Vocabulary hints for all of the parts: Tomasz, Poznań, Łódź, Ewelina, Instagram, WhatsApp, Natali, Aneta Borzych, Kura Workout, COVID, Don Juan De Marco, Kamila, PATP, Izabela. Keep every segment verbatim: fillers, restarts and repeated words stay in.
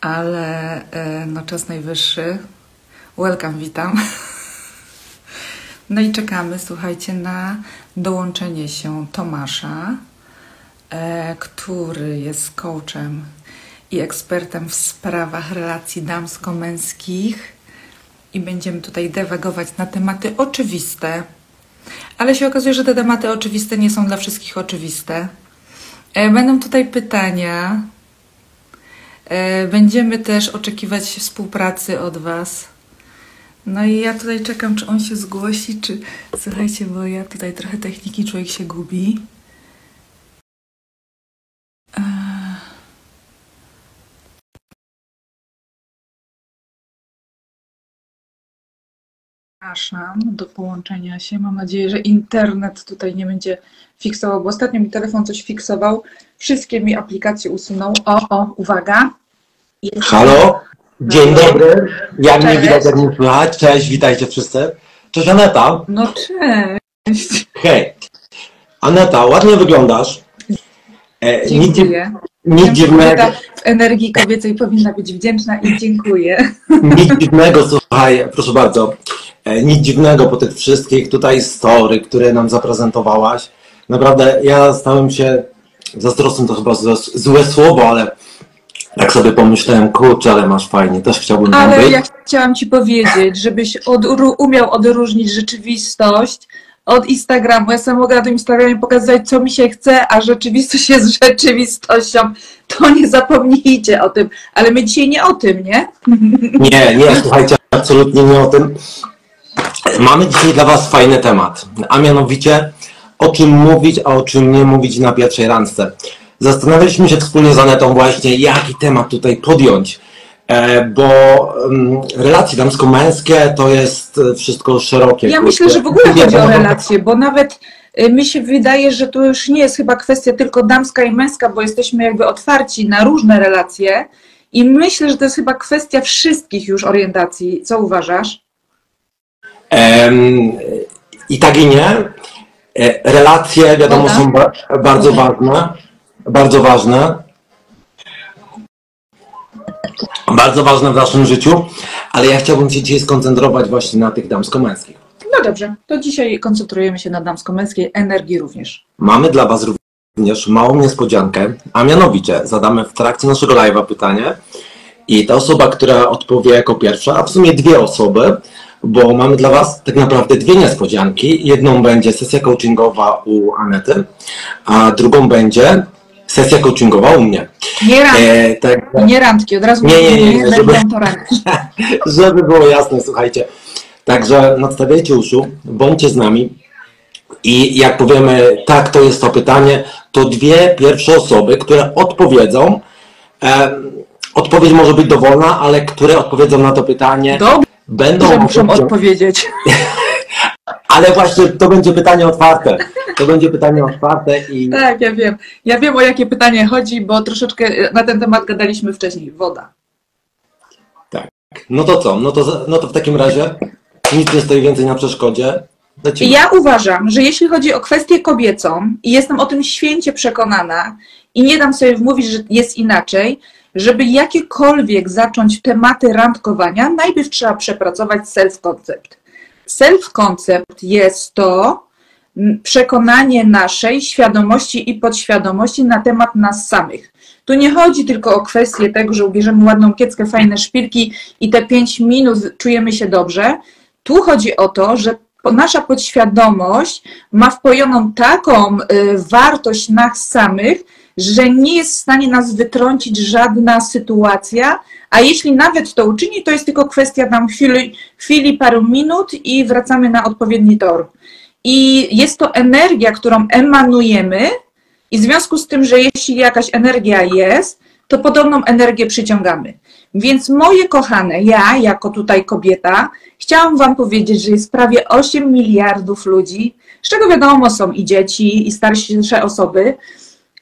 Ale no, czas najwyższy. Welcome, witam. No i czekamy, słuchajcie, na dołączenie się Tomasza, który jest coachem i ekspertem w sprawach relacji damsko-męskich. I będziemy tutaj dywagować na tematy oczywiste. Ale się okazuje, że te tematy oczywiste nie są dla wszystkich oczywiste. Będą tutaj pytania. Będziemy też oczekiwać współpracy od Was. No i ja tutaj czekam, czy on się zgłosi, czy... Słuchajcie, bo ja tutaj trochę techniki, człowiek się gubi. Zapraszam do połączenia się. Mam nadzieję, że internet tutaj nie będzie fiksował, bo ostatnio mi telefon coś fiksował. Wszystkie mi aplikacje usunął. O, o, uwaga. Jest... Halo, dzień dobry. Jak mnie widać, jak mnie słychać? Cześć, witajcie wszyscy. Cześć, Aneta. No cześć. Hej. Aneta, ładnie wyglądasz. E, dziękuję. Nic dziwnego. W energii kobiecej powinna być wdzięczna i dziękuję. Nic dziwnego, słuchaj, proszę bardzo. Nic dziwnego po tych wszystkich tutaj story, które nam zaprezentowałaś. Naprawdę ja stałem się zazdrosny, to chyba złe, złe słowo, ale tak sobie pomyślałem, kurczę, ale masz fajnie, też chciałbym tam być. Ale ja chciałam Ci powiedzieć, żebyś od, umiał odróżnić rzeczywistość od Instagramu. Ja sam mogę na tym Instagramie pokazać, co mi się chce, a rzeczywistość jest rzeczywistością. To nie zapomnijcie o tym. Ale my dzisiaj nie o tym, nie? Nie, nie, słuchajcie, absolutnie nie o tym. Mamy dzisiaj dla Was fajny temat, a mianowicie o czym mówić, a o czym nie mówić na pierwszej randce. Zastanawialiśmy się wspólnie z Anetą właśnie, jaki temat tutaj podjąć, bo relacje damsko-męskie to jest wszystko szerokie. Ja myślę, że w ogóle chodzi o relacje, bo nawet mi się wydaje, że to już nie jest chyba kwestia tylko damska i męska, bo jesteśmy jakby otwarci na różne relacje i myślę, że to jest chyba kwestia wszystkich już orientacji. Co uważasz? I tak i nie. Relacje, wiadomo, są bardzo ważne. Bardzo ważne. Bardzo ważne w naszym życiu. Ale ja chciałbym się dzisiaj skoncentrować właśnie na tych damsko-męskich. No dobrze, to dzisiaj koncentrujemy się na damsko-męskiej energii również. Mamy dla Was również małą niespodziankę, a mianowicie zadamy w trakcie naszego live'a pytanie i ta osoba, która odpowie jako pierwsza, a w sumie dwie osoby, bo mamy dla Was tak naprawdę dwie niespodzianki. Jedną będzie sesja coachingowa u Anety, a drugą będzie sesja coachingowa u mnie. Nie randki, e, tak, nie randki, od razu nie, nie, nie, nie, żeby, żeby było jasne, słuchajcie. Także nadstawiajcie uszu, bądźcie z nami i jak powiemy, tak, to jest to pytanie, to dwie pierwsze osoby, które odpowiedzą, e, odpowiedź może być dowolna, ale które odpowiedzą na to pytanie. Dobry. Będą że muszą odpowiedzieć. odpowiedzieć. Ale właśnie to będzie pytanie otwarte. To będzie pytanie otwarte i... Tak, ja wiem. Ja wiem, o jakie pytanie chodzi, bo troszeczkę na ten temat gadaliśmy wcześniej. Woda. Tak. No to co? No to, no to w takim razie nic nie stoi więcej na przeszkodzie. Lecimy. Ja uważam, że jeśli chodzi o kwestię kobiecą i jestem o tym święcie przekonana i nie dam sobie wmówić, że jest inaczej, żeby jakiekolwiek zacząć tematy randkowania, najpierw trzeba przepracować self-concept. Self-concept jest to przekonanie naszej świadomości i podświadomości na temat nas samych. Tu nie chodzi tylko o kwestię tego, że ubierzemy ładną kieckę, fajne szpilki i te pięć minut czujemy się dobrze. Tu chodzi o to, że nasza podświadomość ma wpojoną taką wartość nas samych, że nie jest w stanie nas wytrącić żadna sytuacja, a jeśli nawet to uczyni, to jest tylko kwestia tam chwili, chwili paru minut i wracamy na odpowiedni tor. I jest to energia, którą emanujemy i w związku z tym, że jeśli jakaś energia jest, to podobną energię przyciągamy. Więc moje kochane, ja jako tutaj kobieta, chciałam Wam powiedzieć, że jest prawie osiem miliardów ludzi, z czego wiadomo są i dzieci, i starsze osoby,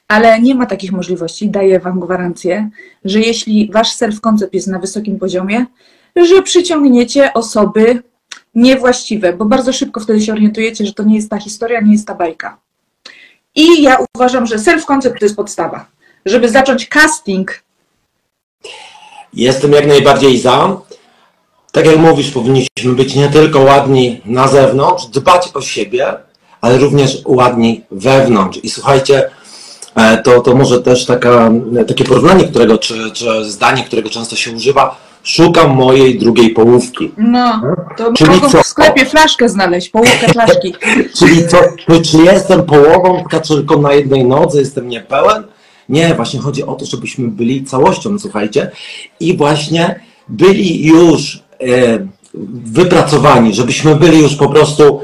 ale nie ma takich możliwości, daję Wam gwarancję, że jeśli Wasz self-concept jest na wysokim poziomie, że przyciągniecie osoby niewłaściwe, bo bardzo szybko wtedy się orientujecie, że to nie jest ta historia, nie jest ta bajka. I ja uważam, że self-concept to jest podstawa. żeby zacząć casting? Jestem jak najbardziej za. Tak jak mówisz, powinniśmy być nie tylko ładni na zewnątrz, dbać o siebie, ale również ładni wewnątrz. I słuchajcie, to, to może też taka, takie porównanie, którego, czy, czy zdanie, którego często się używa, szukam mojej drugiej połówki. No, to czyli mogą co? W sklepie flaszkę znaleźć, połówkę flaszki. Czyli co, czy jestem połową, kaczorką na jednej nodze, jestem niepełen? Nie, właśnie chodzi o to, żebyśmy byli całością, słuchajcie, i właśnie byli już e, wypracowani, żebyśmy byli już po prostu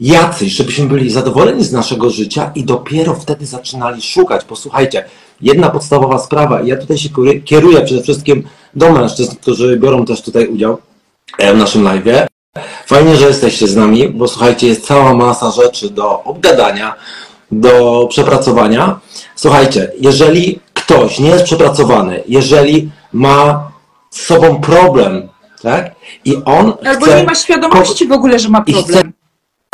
jacyś, żebyśmy byli zadowoleni z naszego życia i dopiero wtedy zaczynali szukać. Posłuchajcie, jedna podstawowa sprawa, ja tutaj się kieruję przede wszystkim do mężczyzn, którzy biorą też tutaj udział w naszym live'ie. Fajnie, że jesteście z nami, bo słuchajcie, jest cała masa rzeczy do obgadania, do przepracowania. Słuchajcie, jeżeli ktoś nie jest przepracowany, jeżeli ma z sobą problem, tak? I on albo chce, nie ma świadomości w ogóle, że ma problem.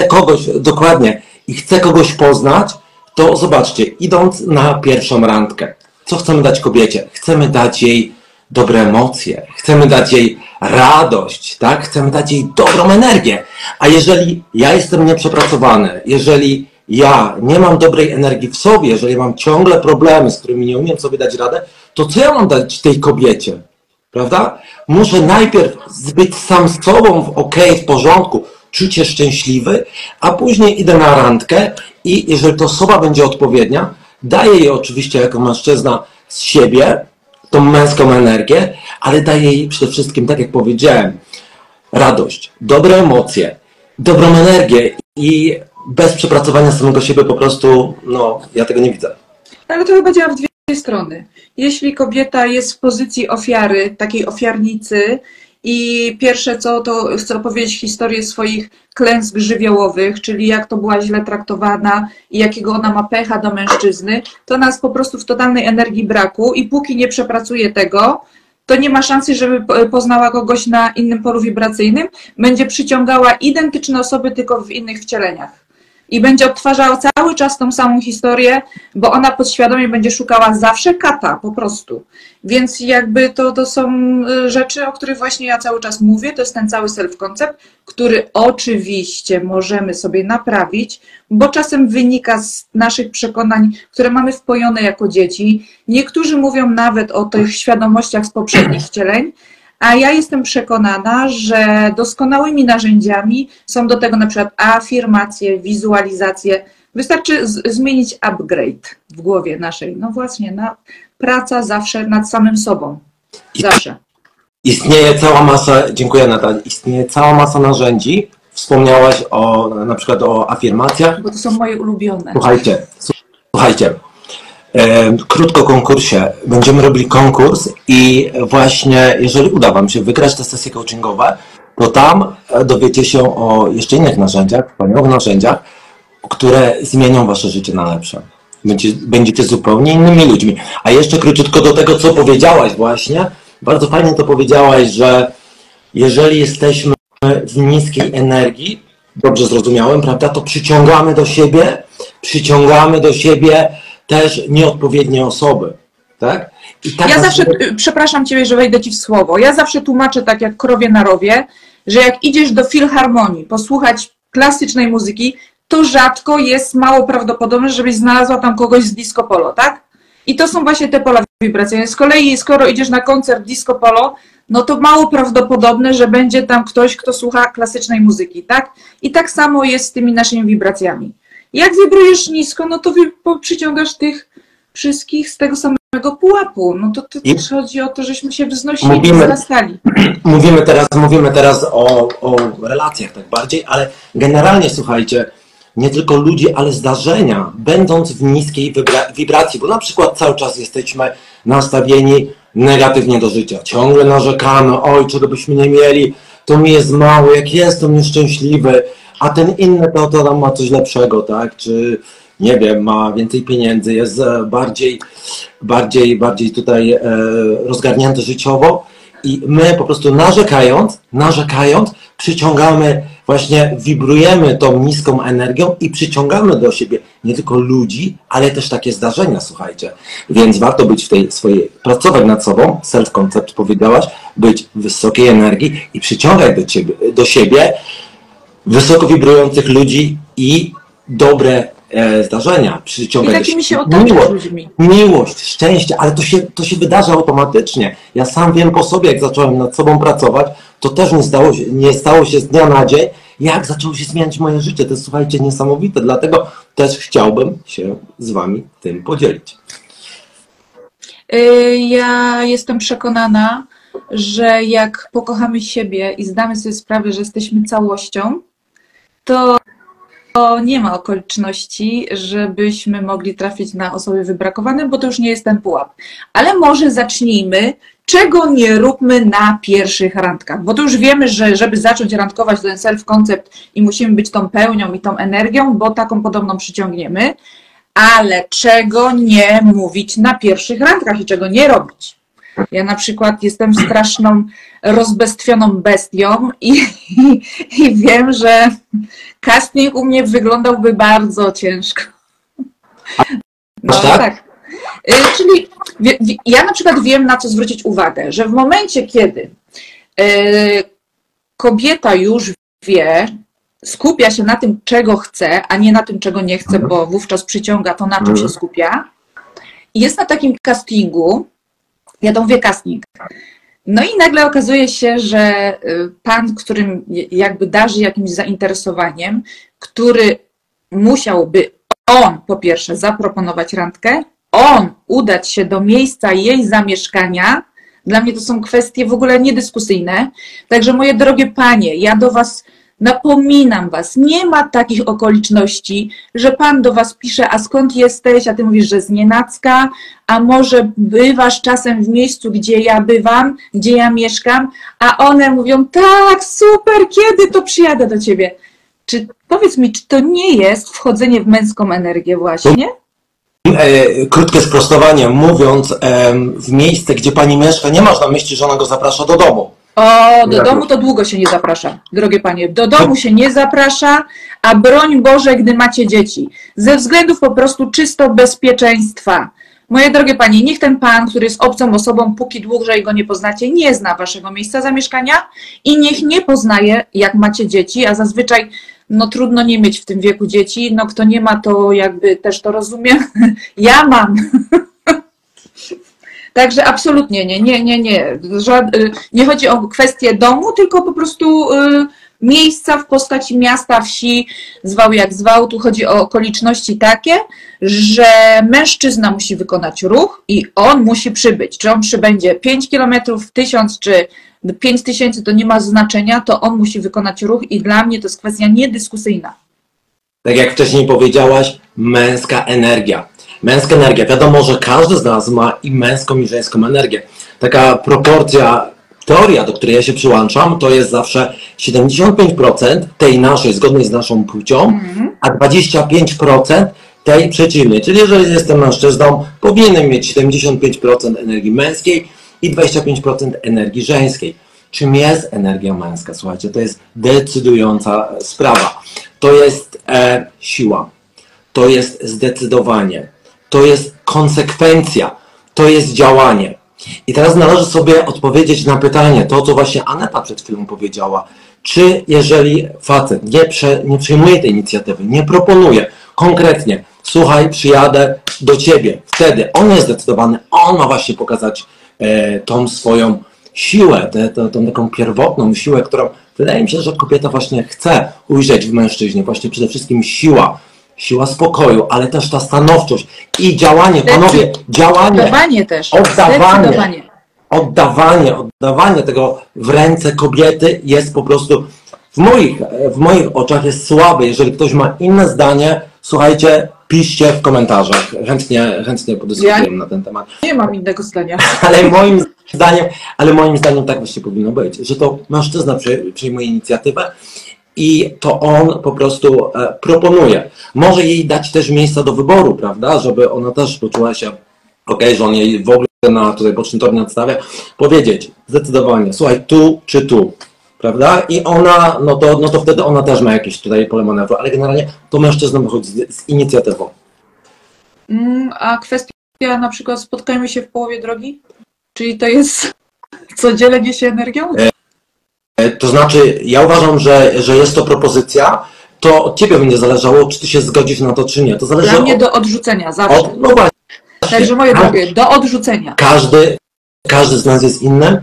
Kogoś, dokładnie, i chce kogoś poznać, to zobaczcie, idąc na pierwszą randkę, co chcemy dać kobiecie? Chcemy dać jej dobre emocje, chcemy dać jej radość, tak? Chcemy dać jej dobrą energię. A jeżeli ja jestem nieprzepracowany, jeżeli ja nie mam dobrej energii w sobie, jeżeli mam ciągle problemy, z którymi nie umiem sobie dać radę, to co ja mam dać tej kobiecie? Prawda? Muszę najpierw być sam z sobą w okej, w porządku, czuć się szczęśliwy, a później idę na randkę i jeżeli ta osoba będzie odpowiednia, daję jej oczywiście jako mężczyzna z siebie tą męską energię, ale daję jej przede wszystkim, tak jak powiedziałem, radość, dobre emocje, dobrą energię i bez przepracowania samego siebie po prostu, no, ja tego nie widzę. Ale to chyba działa w dwie strony. Jeśli kobieta jest w pozycji ofiary, takiej ofiarnicy, i pierwsze co, to chcę opowiedzieć historię swoich klęsk żywiołowych, czyli jak to była źle traktowana i jakiego ona ma pecha do mężczyzny, to nas po prostu w totalnej energii braku i póki nie przepracuje tego, to nie ma szansy, żeby poznała kogoś na innym polu wibracyjnym, będzie przyciągała identyczne osoby tylko w innych wcieleniach. I będzie odtwarzała cały czas tą samą historię, bo ona podświadomie będzie szukała zawsze kata, po prostu. Więc jakby to, to są rzeczy, o których właśnie ja cały czas mówię, to jest ten cały self-concept, który oczywiście możemy sobie naprawić, bo czasem wynika z naszych przekonań, które mamy wpojone jako dzieci. Niektórzy mówią nawet o tych świadomościach z poprzednich wcieleń, a ja jestem przekonana, że doskonałymi narzędziami są do tego na przykład afirmacje, wizualizacje. Wystarczy zmienić upgrade w głowie naszej. No właśnie, na, praca zawsze nad samym sobą. Zawsze. Istnieje cała masa, dziękuję Natali, istnieje cała masa narzędzi. Wspomniałaś o, na przykład o afirmacjach. Bo to są moje ulubione. Słuchajcie, słuchajcie. Krótko o konkursie. Będziemy robili konkurs i właśnie jeżeli uda Wam się wygrać te sesje coachingowe, to tam dowiecie się o jeszcze innych narzędziach, wspaniałych narzędziach, które zmienią Wasze życie na lepsze. Będziecie, będziecie zupełnie innymi ludźmi. A jeszcze króciutko do tego, co powiedziałaś właśnie. Bardzo fajnie to powiedziałaś, że jeżeli jesteśmy w niskiej energii, dobrze zrozumiałem, prawda, to przyciągamy do siebie, przyciągamy do siebie też nieodpowiednie osoby, tak? I tak ja zawsze, sobie... przepraszam Ciebie, że wejdę Ci w słowo, ja zawsze tłumaczę tak jak krowie na rowie, że jak idziesz do filharmonii posłuchać klasycznej muzyki, to rzadko jest mało prawdopodobne, żebyś znalazła tam kogoś z disco polo, tak? I to są właśnie te pola wibracyjne. Z kolei skoro idziesz na koncert disco polo, no to mało prawdopodobne, że będzie tam ktoś, kto słucha klasycznej muzyki, tak? I tak samo jest z tymi naszymi wibracjami. Jak wibrujesz nisko, no to przyciągasz tych wszystkich z tego samego pułapu. No to, to też chodzi o to, żeśmy się wznosili mówimy, i wzrastali. Mówimy teraz, mówimy teraz o, o relacjach tak bardziej, ale generalnie słuchajcie, nie tylko ludzi, ale zdarzenia, będąc w niskiej wibra- wibracji, bo na przykład cały czas jesteśmy nastawieni negatywnie do życia. Ciągle narzekamy, oj, czego byśmy nie mieli, to mi jest mało, jak jestem nieszczęśliwy, a ten inny to, to tam ma coś lepszego, tak? Czy nie wiem, ma więcej pieniędzy, jest bardziej, bardziej, bardziej tutaj e, rozgarnięty życiowo i my po prostu narzekając, narzekając, przyciągamy właśnie wibrujemy tą niską energią i przyciągamy do siebie nie tylko ludzi, ale też takie zdarzenia, słuchajcie. Więc warto być w tej swojej, pracować nad sobą, self-concept powiedziałaś, być wysokiej energii i przyciągać do, ciebie, do siebie wysoko wibrujących ludzi i dobre e, zdarzenia. Przyciągać I takimi się otacza miłość, ludźmi. Miłość, szczęście, ale to się, to się wydarza automatycznie. Ja sam wiem po sobie, jak zacząłem nad sobą pracować, to też nie, stało się, nie stało się z dnia na dzień, jak zaczęło się zmieniać moje życie. To jest, słuchajcie, niesamowite, dlatego też chciałbym się z wami tym podzielić. Ja jestem przekonana, że jak pokochamy siebie i zdamy sobie sprawę, że jesteśmy całością, to nie ma okoliczności, żebyśmy mogli trafić na osoby wybrakowane, bo to już nie jest ten pułap. Ale może zacznijmy, czego nie róbmy na pierwszych randkach, bo to już wiemy, że żeby zacząć randkować ten self-concept i musimy być tą pełnią i tą energią, bo taką podobną przyciągniemy, ale czego nie mówić na pierwszych randkach i czego nie robić. Ja na przykład jestem straszną, rozbestwioną bestią i, i, i wiem, że casting u mnie wyglądałby bardzo ciężko. No tak. Czyli ja na przykład wiem, na co zwrócić uwagę, że w momencie, kiedy kobieta już wie, skupia się na tym, czego chce, a nie na tym, czego nie chce, bo wówczas przyciąga to, na czym się skupia, jest na takim castingu, ja to mówię casting. No i nagle okazuje się, że pan, którym jakby darzy jakimś zainteresowaniem, który musiałby on po pierwsze zaproponować randkę, on udać się do miejsca jej zamieszkania, dla mnie to są kwestie w ogóle niedyskusyjne. Także moje drogie panie, ja do was napominam was, nie ma takich okoliczności, że pan do was pisze, a skąd jesteś, a ty mówisz, że z nienacka, a może bywasz czasem w miejscu, gdzie ja bywam, gdzie ja mieszkam, a one mówią, tak, super, kiedy to przyjadę do ciebie. Czy, powiedz mi, czy to nie jest wchodzenie w męską energię właśnie? Krótkie sprostowanie, mówiąc w miejsce, gdzie pani mieszka, nie masz na myśli, że ona go zaprasza do domu. O, do domu to długo się nie zaprasza, drogie panie. Do domu się nie zaprasza, a broń Boże, gdy macie dzieci. Ze względów po prostu czysto bezpieczeństwa. Moje drogie panie, niech ten pan, który jest obcą osobą, póki dłużej go nie poznacie, nie zna waszego miejsca zamieszkania i niech nie poznaje, jak macie dzieci, a zazwyczaj no trudno nie mieć w tym wieku dzieci. No kto nie ma, to jakby też to rozumiem. Ja mam. Także absolutnie nie, nie, nie, nie. Żad, nie chodzi o kwestię domu, tylko po prostu y, miejsca w postaci miasta, wsi, zwał jak zwał. Tu chodzi o okoliczności takie, że mężczyzna musi wykonać ruch i on musi przybyć. Czy on przybędzie pięć kilometrów, tysiąc czy pięć tysięcy, to nie ma znaczenia, to on musi wykonać ruch i dla mnie to jest kwestia niedyskusyjna. Tak jak wcześniej powiedziałaś, męska energia. Męska energia. Wiadomo, że każdy z nas ma i męską, i żeńską energię. Taka proporcja, teoria, do której ja się przyłączam, to jest zawsze siedemdziesiąt pięć procent tej naszej, zgodnej z naszą płcią, mm-hmm. a dwadzieścia pięć procent tej przeciwnej. Czyli jeżeli jestem mężczyzną, powinienem mieć siedemdziesiąt pięć procent energii męskiej i dwadzieścia pięć procent energii żeńskiej. Czym jest energia męska? Słuchajcie, to jest decydująca sprawa. To jest e, siła. To jest zdecydowanie. To jest konsekwencja, to jest działanie. I teraz należy sobie odpowiedzieć na pytanie, to co właśnie Aneta przed chwilą powiedziała. Czy jeżeli facet nie, prze, nie przyjmuje tej inicjatywy, nie proponuje konkretnie, słuchaj, przyjadę do ciebie, wtedy on jest zdecydowany, on ma właśnie pokazać e, tą swoją siłę, te, te, tą taką pierwotną siłę, którą wydaje mi się, że kobieta właśnie chce ujrzeć w mężczyźnie, właśnie przede wszystkim siła. Siła spokoju, ale też ta stanowczość i działanie, panowie, działanie, oddawanie też, oddawanie, oddawanie, oddawanie tego w ręce kobiety jest po prostu, w moich, w moich oczach jest słabe. Jeżeli ktoś ma inne zdanie, słuchajcie, piszcie w komentarzach, chętnie, chętnie podyskutujemy ja na ten temat. Nie mam innego zdania. Ale moim zdaniem, ale moim zdaniem tak właśnie powinno być, że to mężczyzna przy, przyjmuje inicjatywę i to on po prostu proponuje. Może jej dać też miejsca do wyboru, prawda, żeby ona też poczuła się, okej, że on jej w ogóle na tutaj bocznym tornie odstawia, powiedzieć zdecydowanie, słuchaj, tu czy tu. prawda? I ona, no to, no to wtedy ona też ma jakieś tutaj pole manewru, ale generalnie to mężczyzna wychodzi z, z inicjatywą. A kwestia na przykład spotkajmy się w połowie drogi? Czyli to jest co dzielenie się energią? E, to znaczy, ja uważam, że, że jest to propozycja, to od ciebie będzie zależało, czy ty się zgodzisz na to, czy nie. To zależy Dla mnie od, do odrzucenia zawsze. Od, no właśnie. Także moje drogie, do odrzucenia. Każdy, każdy z nas jest inny.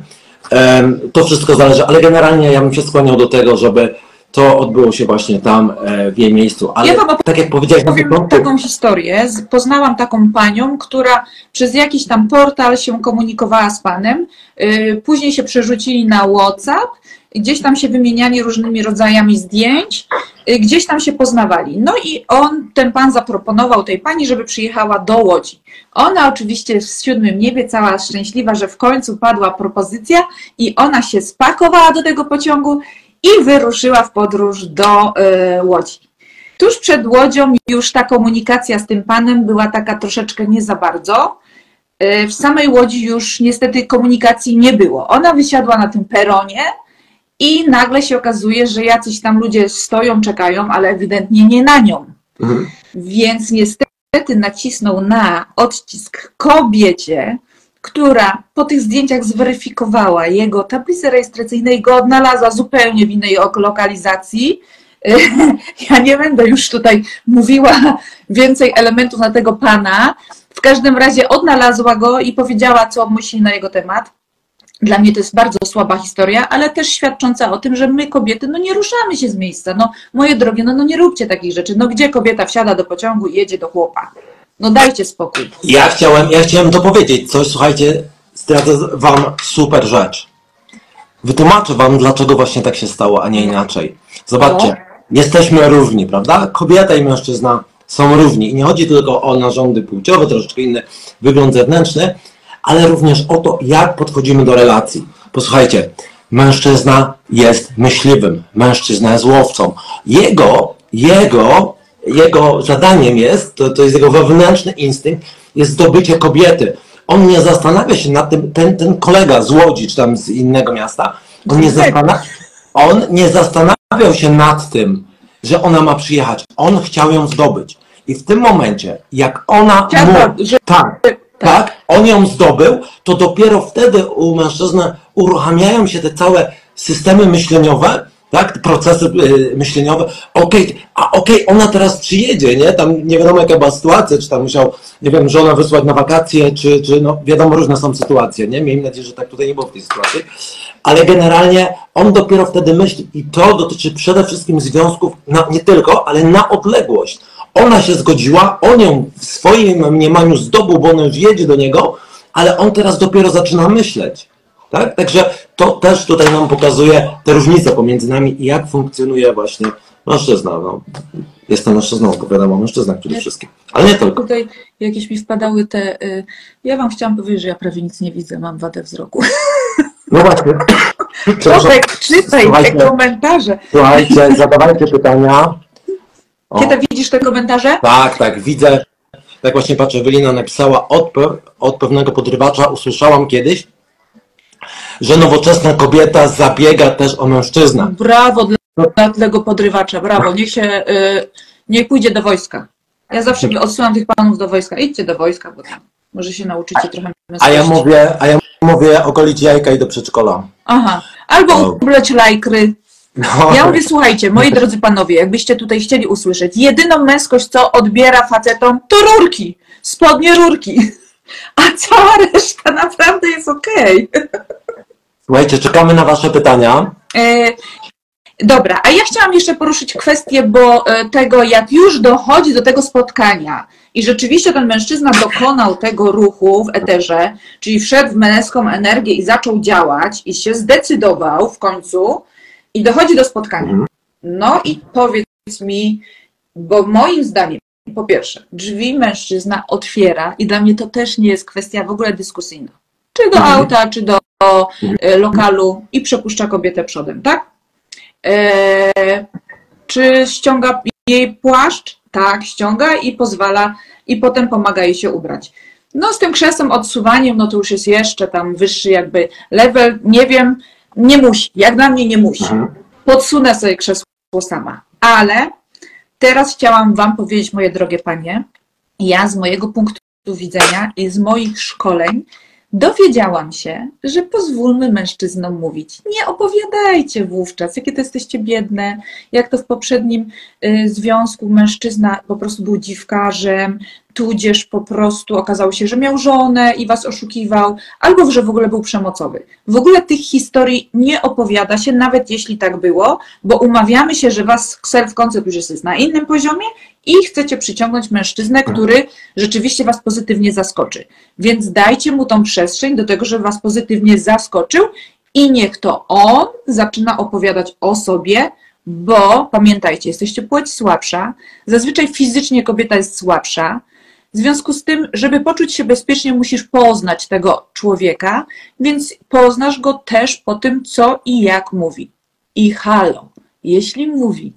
To wszystko zależy, ale generalnie ja bym się skłaniał do tego, żeby to odbyło się właśnie tam, w jej miejscu. Ale ja wam tak jak powiedziałeś, powiem na taką historię. Poznałam taką panią, która przez jakiś tam portal się komunikowała z panem, później się przerzucili na WhatsApp, gdzieś tam się wymieniali różnymi rodzajami zdjęć, gdzieś tam się poznawali. No i on, ten pan zaproponował tej pani, żeby przyjechała do Łodzi. Ona oczywiście w siódmym niebie, cała szczęśliwa, że w końcu padła propozycja i ona się spakowała do tego pociągu i wyruszyła w podróż do y, Łodzi. Tuż przed Łodzią już ta komunikacja z tym panem była taka troszeczkę nie za bardzo. Y, w samej Łodzi już niestety komunikacji nie było. Ona wysiadła na tym peronie i nagle się okazuje, że jacyś tam ludzie stoją, czekają, ale ewidentnie nie na nią. Mhm. Więc niestety nacisnął na odcisk kobiecie, która po tych zdjęciach zweryfikowała jego tablicę rejestracyjną i go odnalazła zupełnie w innej lokalizacji. Ja nie będę już tutaj mówiła więcej elementów na tego pana. W każdym razie odnalazła go i powiedziała, co myśli na jego temat. Dla mnie to jest bardzo słaba historia, ale też świadcząca o tym, że my kobiety no nie ruszamy się z miejsca. No moje drogie, no, no nie róbcie takich rzeczy. No gdzie kobieta wsiada do pociągu i jedzie do chłopa? No dajcie spokój. Ja chciałem, ja chciałem to powiedzieć. Coś, słuchajcie, zdradzę wam super rzecz. Wytłumaczę wam, dlaczego właśnie tak się stało, a nie inaczej. Zobaczcie, no. Jesteśmy równi, prawda? Kobieta i mężczyzna są równi. I nie chodzi tylko o narządy płciowe, troszeczkę inny wygląd zewnętrzny, ale również o to, jak podchodzimy do relacji. Posłuchajcie, mężczyzna jest myśliwym, mężczyzna jest łowcą. Jego, jego, jego zadaniem jest, to, to jest jego wewnętrzny instynkt, jest zdobycie kobiety. On nie zastanawia się nad tym, ten, ten kolega z Łodzi, czy tam z innego miasta, on nie, zastanawia, on nie zastanawiał się nad tym, że ona ma przyjechać. On chciał ją zdobyć. I w tym momencie, jak ona mu... Tak. Tak, on ją zdobył, to dopiero wtedy u mężczyzny uruchamiają się te całe systemy myśleniowe, tak, procesy yy, myśleniowe. Okej, a okej, ona teraz przyjedzie, nie? Tam nie wiadomo jaka była sytuacja, czy tam musiał, nie wiem, żona wysłać na wakacje, czy, czy no wiadomo, różne są sytuacje, nie? Miejmy nadzieję, że tak tutaj nie było w tej sytuacji. Ale generalnie on dopiero wtedy myśli i to dotyczy przede wszystkim związków, na, nie tylko, ale na odległość. Ona się zgodziła, on ją w swoim mniemaniu zdobył, bo on już jedzie do niego, ale on teraz dopiero zaczyna myśleć. Tak? Także to też tutaj nam pokazuje te różnice pomiędzy nami i jak funkcjonuje właśnie mężczyzna. No, jestem mężczyzną, opowiadam o mężczyznach przede wszystkim, ale nie tylko. Tutaj jakieś mi wpadały te... Y... Ja wam chciałam powiedzieć, że ja prawie nic nie widzę, mam wadę wzroku. No właśnie. Tomek, czytaj te komentarze. Słuchajcie, zadawajcie pytania. O. Kiedy widzisz te komentarze? Tak, tak, widzę. Tak właśnie patrzę, Ewelina napisała, od, pe od pewnego podrywacza usłyszałam kiedyś, że nowoczesna kobieta zabiega też o mężczyznę. Brawo dla tego podrywacza, brawo. Niech się, y niech pójdzie do wojska. Ja zawsze odsyłam tych panów do wojska. Idźcie do wojska, bo tam może się nauczycie trochę męskości. A ja mówię, a ja mówię ogolić jajka i do przedszkola. Aha, albo ubrać lajkry. No. Ja mówię, słuchajcie, moi drodzy panowie, jakbyście tutaj chcieli usłyszeć, jedyną męskość, co odbiera facetom, to rurki, spodnie rurki, a cała reszta naprawdę jest okej. Słuchajcie, czekamy na wasze pytania. E, dobra, a ja chciałam jeszcze poruszyć kwestię, bo tego, jak już dochodzi do tego spotkania i rzeczywiście ten mężczyzna dokonał tego ruchu w eterze, czyli wszedł w męską energię i zaczął działać i się zdecydował w końcu, i dochodzi do spotkania. No i powiedz mi, bo moim zdaniem, po pierwsze, drzwi mężczyzna otwiera i dla mnie to też nie jest kwestia w ogóle dyskusyjna. Czy do auta, czy do e, lokalu i przepuszcza kobietę przodem, tak? E, czy ściąga jej płaszcz? Tak, ściąga i pozwala i potem pomaga jej się ubrać. No z tym krzesłem, odsuwaniem, no to już jest jeszcze tam wyższy jakby level, nie wiem, Nie musi, jak dla mnie nie musi. Podsunę sobie krzesło sama. Ale teraz chciałam wam powiedzieć, moje drogie panie, ja z mojego punktu widzenia i z moich szkoleń dowiedziałam się, że pozwólmy mężczyznom mówić. Nie opowiadajcie wówczas, jakie to jesteście biedne, jak to w poprzednim y, związku mężczyzna po prostu był dziwkarzem, tudzież po prostu okazało się, że miał żonę i was oszukiwał, albo że w ogóle był przemocowy. W ogóle tych historii nie opowiada się, nawet jeśli tak było, bo umawiamy się, że was self-concept już jest na innym poziomie i chcecie przyciągnąć mężczyznę, który rzeczywiście was pozytywnie zaskoczy. Więc dajcie mu tą przestrzeń do tego, żeby was pozytywnie zaskoczył i niech to on zaczyna opowiadać o sobie, bo pamiętajcie, jesteście płeć słabsza, zazwyczaj fizycznie kobieta jest słabsza, w związku z tym, żeby poczuć się bezpiecznie, musisz poznać tego człowieka, więc poznasz go też po tym, co i jak mówi. I halo, jeśli mówi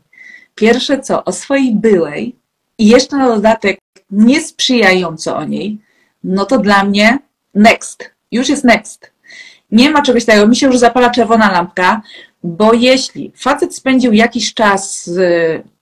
pierwsze co o swojej byłej i jeszcze na dodatek niesprzyjająco o niej, no to dla mnie next, już jest next. Nie ma czegoś takiego, mi się już zapala czerwona lampka, bo jeśli facet spędził jakiś czas,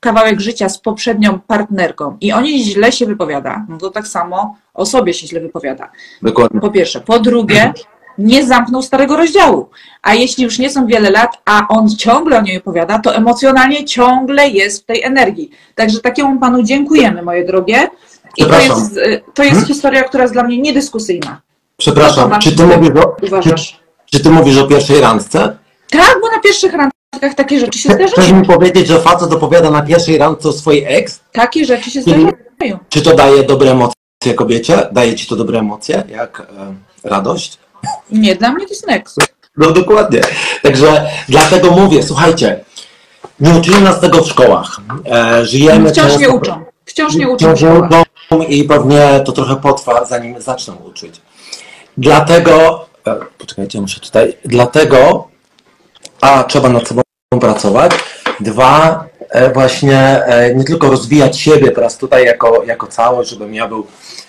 kawałek życia z poprzednią partnerką i o niej źle się wypowiada, no to tak samo o sobie się źle wypowiada. Dokładnie. Po pierwsze. Po drugie, nie zamknął starego rozdziału. A jeśli już nie są wiele lat, a on ciągle o niej opowiada, to emocjonalnie ciągle jest w tej energii. Także takiemu panu dziękujemy, moje drogie. I to jest, to jest hmm? historia, która jest dla mnie niedyskusyjna. Przepraszam, no czy, ty mówisz o, uważasz? Czy, czy ty mówisz o pierwszej randce? Tak, bo na pierwszych randkach takie rzeczy się zdarzają. Chcesz mi powiedzieć, że facet opowiada na pierwszej randce o swojej ex? Takie rzeczy się zdarzają. Czy to daje dobre emocje kobiecie? Daje ci to dobre emocje, jak e, radość? Nie, dla mnie to jest next. No dokładnie. Także dlatego mówię, słuchajcie, nie uczyli nas tego w szkołach. E, żyjemy wciąż często, nie uczą. Wciąż nie uczą. Wciąż nie uczą i pewnie to trochę potrwa, zanim zaczną uczyć. Dlatego, e, poczekajcie, muszę tutaj, dlatego a, trzeba nad sobą pracować. Dwa, e, właśnie e, nie tylko rozwijać siebie teraz tutaj jako, jako całość, żebym ja był,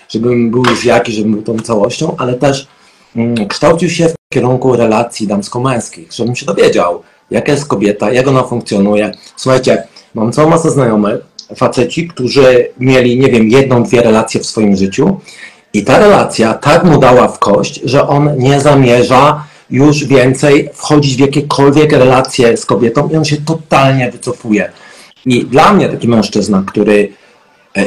żebym był już jakiś, żebym był tą całością, ale też mm, kształcił się w kierunku relacji damsko-męskich, żebym się dowiedział, jaka jest kobieta, jak ona funkcjonuje. Słuchajcie, mam całą masę znajomych, faceci, którzy mieli, nie wiem, jedną, dwie relacje w swoim życiu i ta relacja tak mu dała w kość, że on nie zamierza już więcej wchodzić w jakiekolwiek relacje z kobietą i on się totalnie wycofuje. I dla mnie taki mężczyzna, który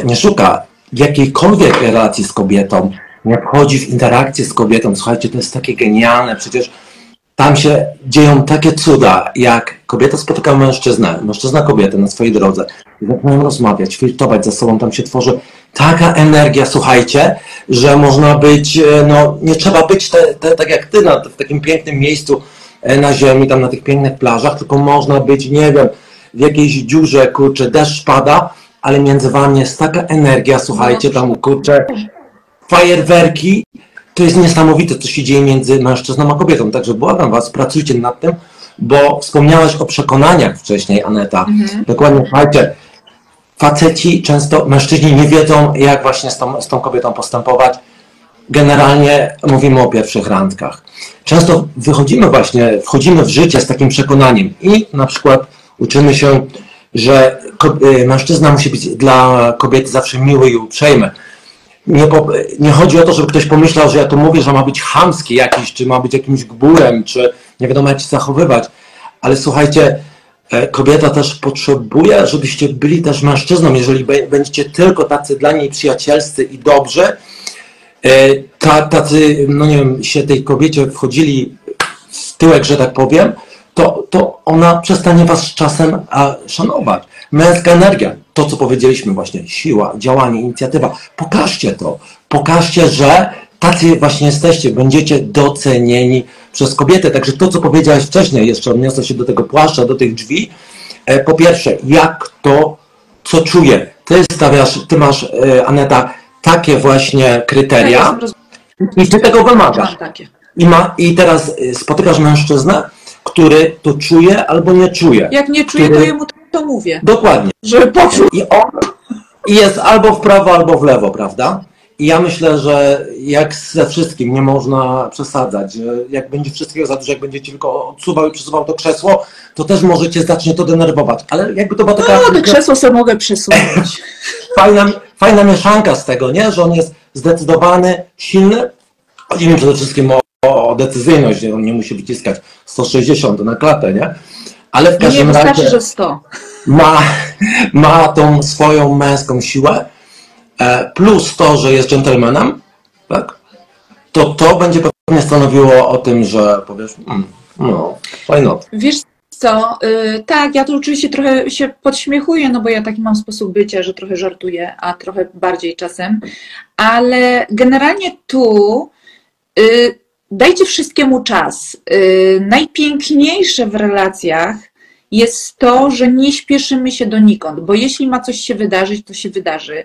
nie szuka jakiejkolwiek relacji z kobietą, nie wchodzi w interakcję z kobietą, słuchajcie, to jest takie genialne, przecież tam się dzieją takie cuda, jak kobieta spotyka mężczyznę, mężczyzna kobietę na swojej drodze, zaczynają rozmawiać, flirtować ze sobą, tam się tworzy taka energia, słuchajcie, że można być, no nie trzeba być te, te, tak jak ty na, w takim pięknym miejscu na ziemi, tam na tych pięknych plażach, tylko można być, nie wiem, w jakiejś dziurze, kurczę, deszcz pada, ale między wami jest taka energia, słuchajcie, tam kurczę, fajerwerki, to jest niesamowite, co się dzieje między mężczyzną a kobietą, także błagam was, pracujcie nad tym, bo wspomniałaś o przekonaniach wcześniej, Aneta. Mhm. Dokładnie, słuchajcie, faceci często, mężczyźni nie wiedzą, jak właśnie z tą, z tą kobietą postępować. Generalnie mówimy o pierwszych randkach. Często wychodzimy właśnie, wchodzimy w życie z takim przekonaniem i na przykład uczymy się, że mężczyzna musi być dla kobiety zawsze miły i uprzejmy. Nie, nie chodzi o to, żeby ktoś pomyślał, że ja tu mówię, że ma być chamski jakiś, czy ma być jakimś gburem, czy nie wiadomo jak się zachowywać, ale słuchajcie, kobieta też potrzebuje, żebyście byli też mężczyzną. Jeżeli będziecie tylko tacy dla niej przyjacielscy i dobrzy, tacy, no nie wiem, się tej kobiecie wchodzili w tyłek, że tak powiem, to, to ona przestanie was z czasem szanować. Męska energia, to co powiedzieliśmy właśnie, siła, działanie, inicjatywa. Pokażcie to, pokażcie, że tacy właśnie jesteście, będziecie docenieni przez kobietę. Także to, co powiedziałaś wcześniej, jeszcze odniosę się do tego płaszcza, do tych drzwi. Po pierwsze, jak to, co czuję. Ty stawiasz, ty masz, Aneta, takie właśnie kryteria i ty tego wymagasz. I, ma, i teraz spotykasz mężczyznę, który to czuje albo nie czuje. Jak nie czuje, który... to jemu to mówię. Dokładnie. Żeby poczuł. I on jest albo w prawo, albo w lewo, prawda? I ja myślę, że jak ze wszystkim nie można przesadzać, jak będzie wszystkiego za dużo, jak będziecie tylko odsuwał i przesuwał to krzesło, to też możecie zacznie to denerwować. Ale jakby to była taka... No, to krzesło sobie mogę przesunąć. Fajna, fajna mieszanka z tego, nie? Że on jest zdecydowany, silny. Chodzi mi przede wszystkim o, o decyzyjność, on nie musi wyciskać sto sześćdziesiąt na klatę, nie? Ale w każdym nie wystarczy, razie że sto. Ma, ma tą swoją męską siłę, plus to, że jest dżentelmenem, tak? To to będzie pewnie stanowiło o tym, że powiesz, mm, no, why not. Wiesz co, yy, tak, ja tu oczywiście trochę się podśmiechuję, no bo ja taki mam sposób bycia, że trochę żartuję, a trochę bardziej czasem, ale generalnie tu yy, dajcie wszystkiemu czas. Yy, najpiękniejsze w relacjach jest to, że nie śpieszymy się donikąd, bo jeśli ma coś się wydarzyć, to się wydarzy.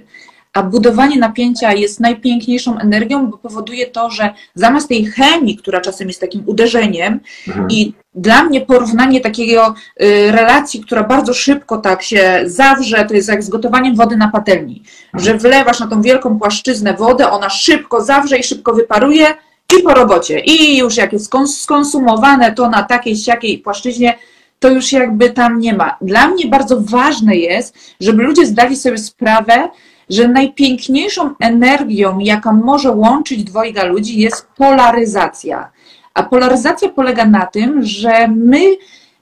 A budowanie napięcia jest najpiękniejszą energią, bo powoduje to, że zamiast tej chemii, która czasem jest takim uderzeniem, mhm. i dla mnie porównanie takiego y, relacji, która bardzo szybko tak się zawrze, to jest jak z gotowaniem wody na patelni, mhm. że wlewasz na tą wielką płaszczyznę wodę, ona szybko zawrze i szybko wyparuje i po robocie. I już jak jest skonsumowane to na takiej, siakiej płaszczyźnie, to już jakby tam nie ma. Dla mnie bardzo ważne jest, żeby ludzie zdali sobie sprawę, że najpiękniejszą energią, jaka może łączyć dwojga ludzi, jest polaryzacja. A polaryzacja polega na tym, że my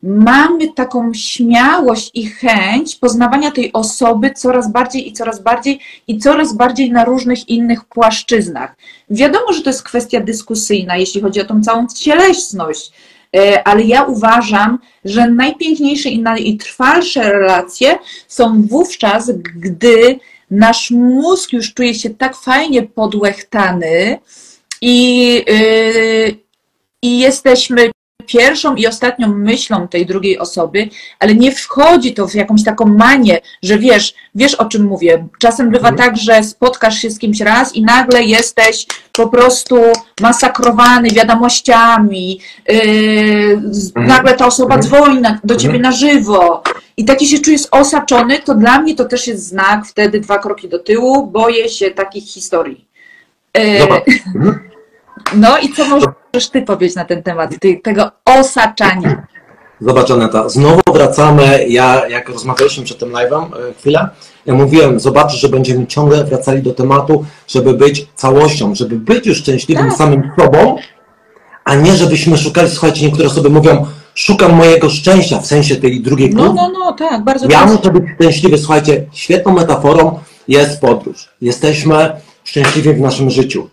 mamy taką śmiałość i chęć poznawania tej osoby coraz bardziej i coraz bardziej i coraz bardziej na różnych innych płaszczyznach. Wiadomo, że to jest kwestia dyskusyjna, jeśli chodzi o tą całą cieleśność, ale ja uważam, że najpiękniejsze i najtrwalsze relacje są wówczas, gdy nasz mózg już czuje się tak fajnie podłechtany i, yy, i jesteśmy pierwszą i ostatnią myślą tej drugiej osoby, ale nie wchodzi to w jakąś taką manię, że wiesz, wiesz o czym mówię. Czasem bywa tak, że spotkasz się z kimś raz i nagle jesteś po prostu masakrowany wiadomościami, yy, nagle ta osoba dzwoni na, do ciebie na żywo i taki się czujesz osaczony, to dla mnie to też jest znak, wtedy dwa kroki do tyłu, boję się takich historii. Yy, No i co możesz ty powiedzieć na ten temat, ty, tego osaczania? Zobacz, Aneta, znowu wracamy, ja jak rozmawialiśmy przed tym live'em chwilę, ja mówiłem, zobacz, że będziemy ciągle wracali do tematu, żeby być całością, żeby być już szczęśliwym tak. samym sobą, a nie żebyśmy szukali, słuchajcie, niektóre osoby mówią, szukam mojego szczęścia, w sensie tej drugiej grupy. No, no, no, tak, bardzo ja muszę być szczęśliwy, słuchajcie, świetną metaforą jest podróż. Jesteśmy szczęśliwi w naszym życiu.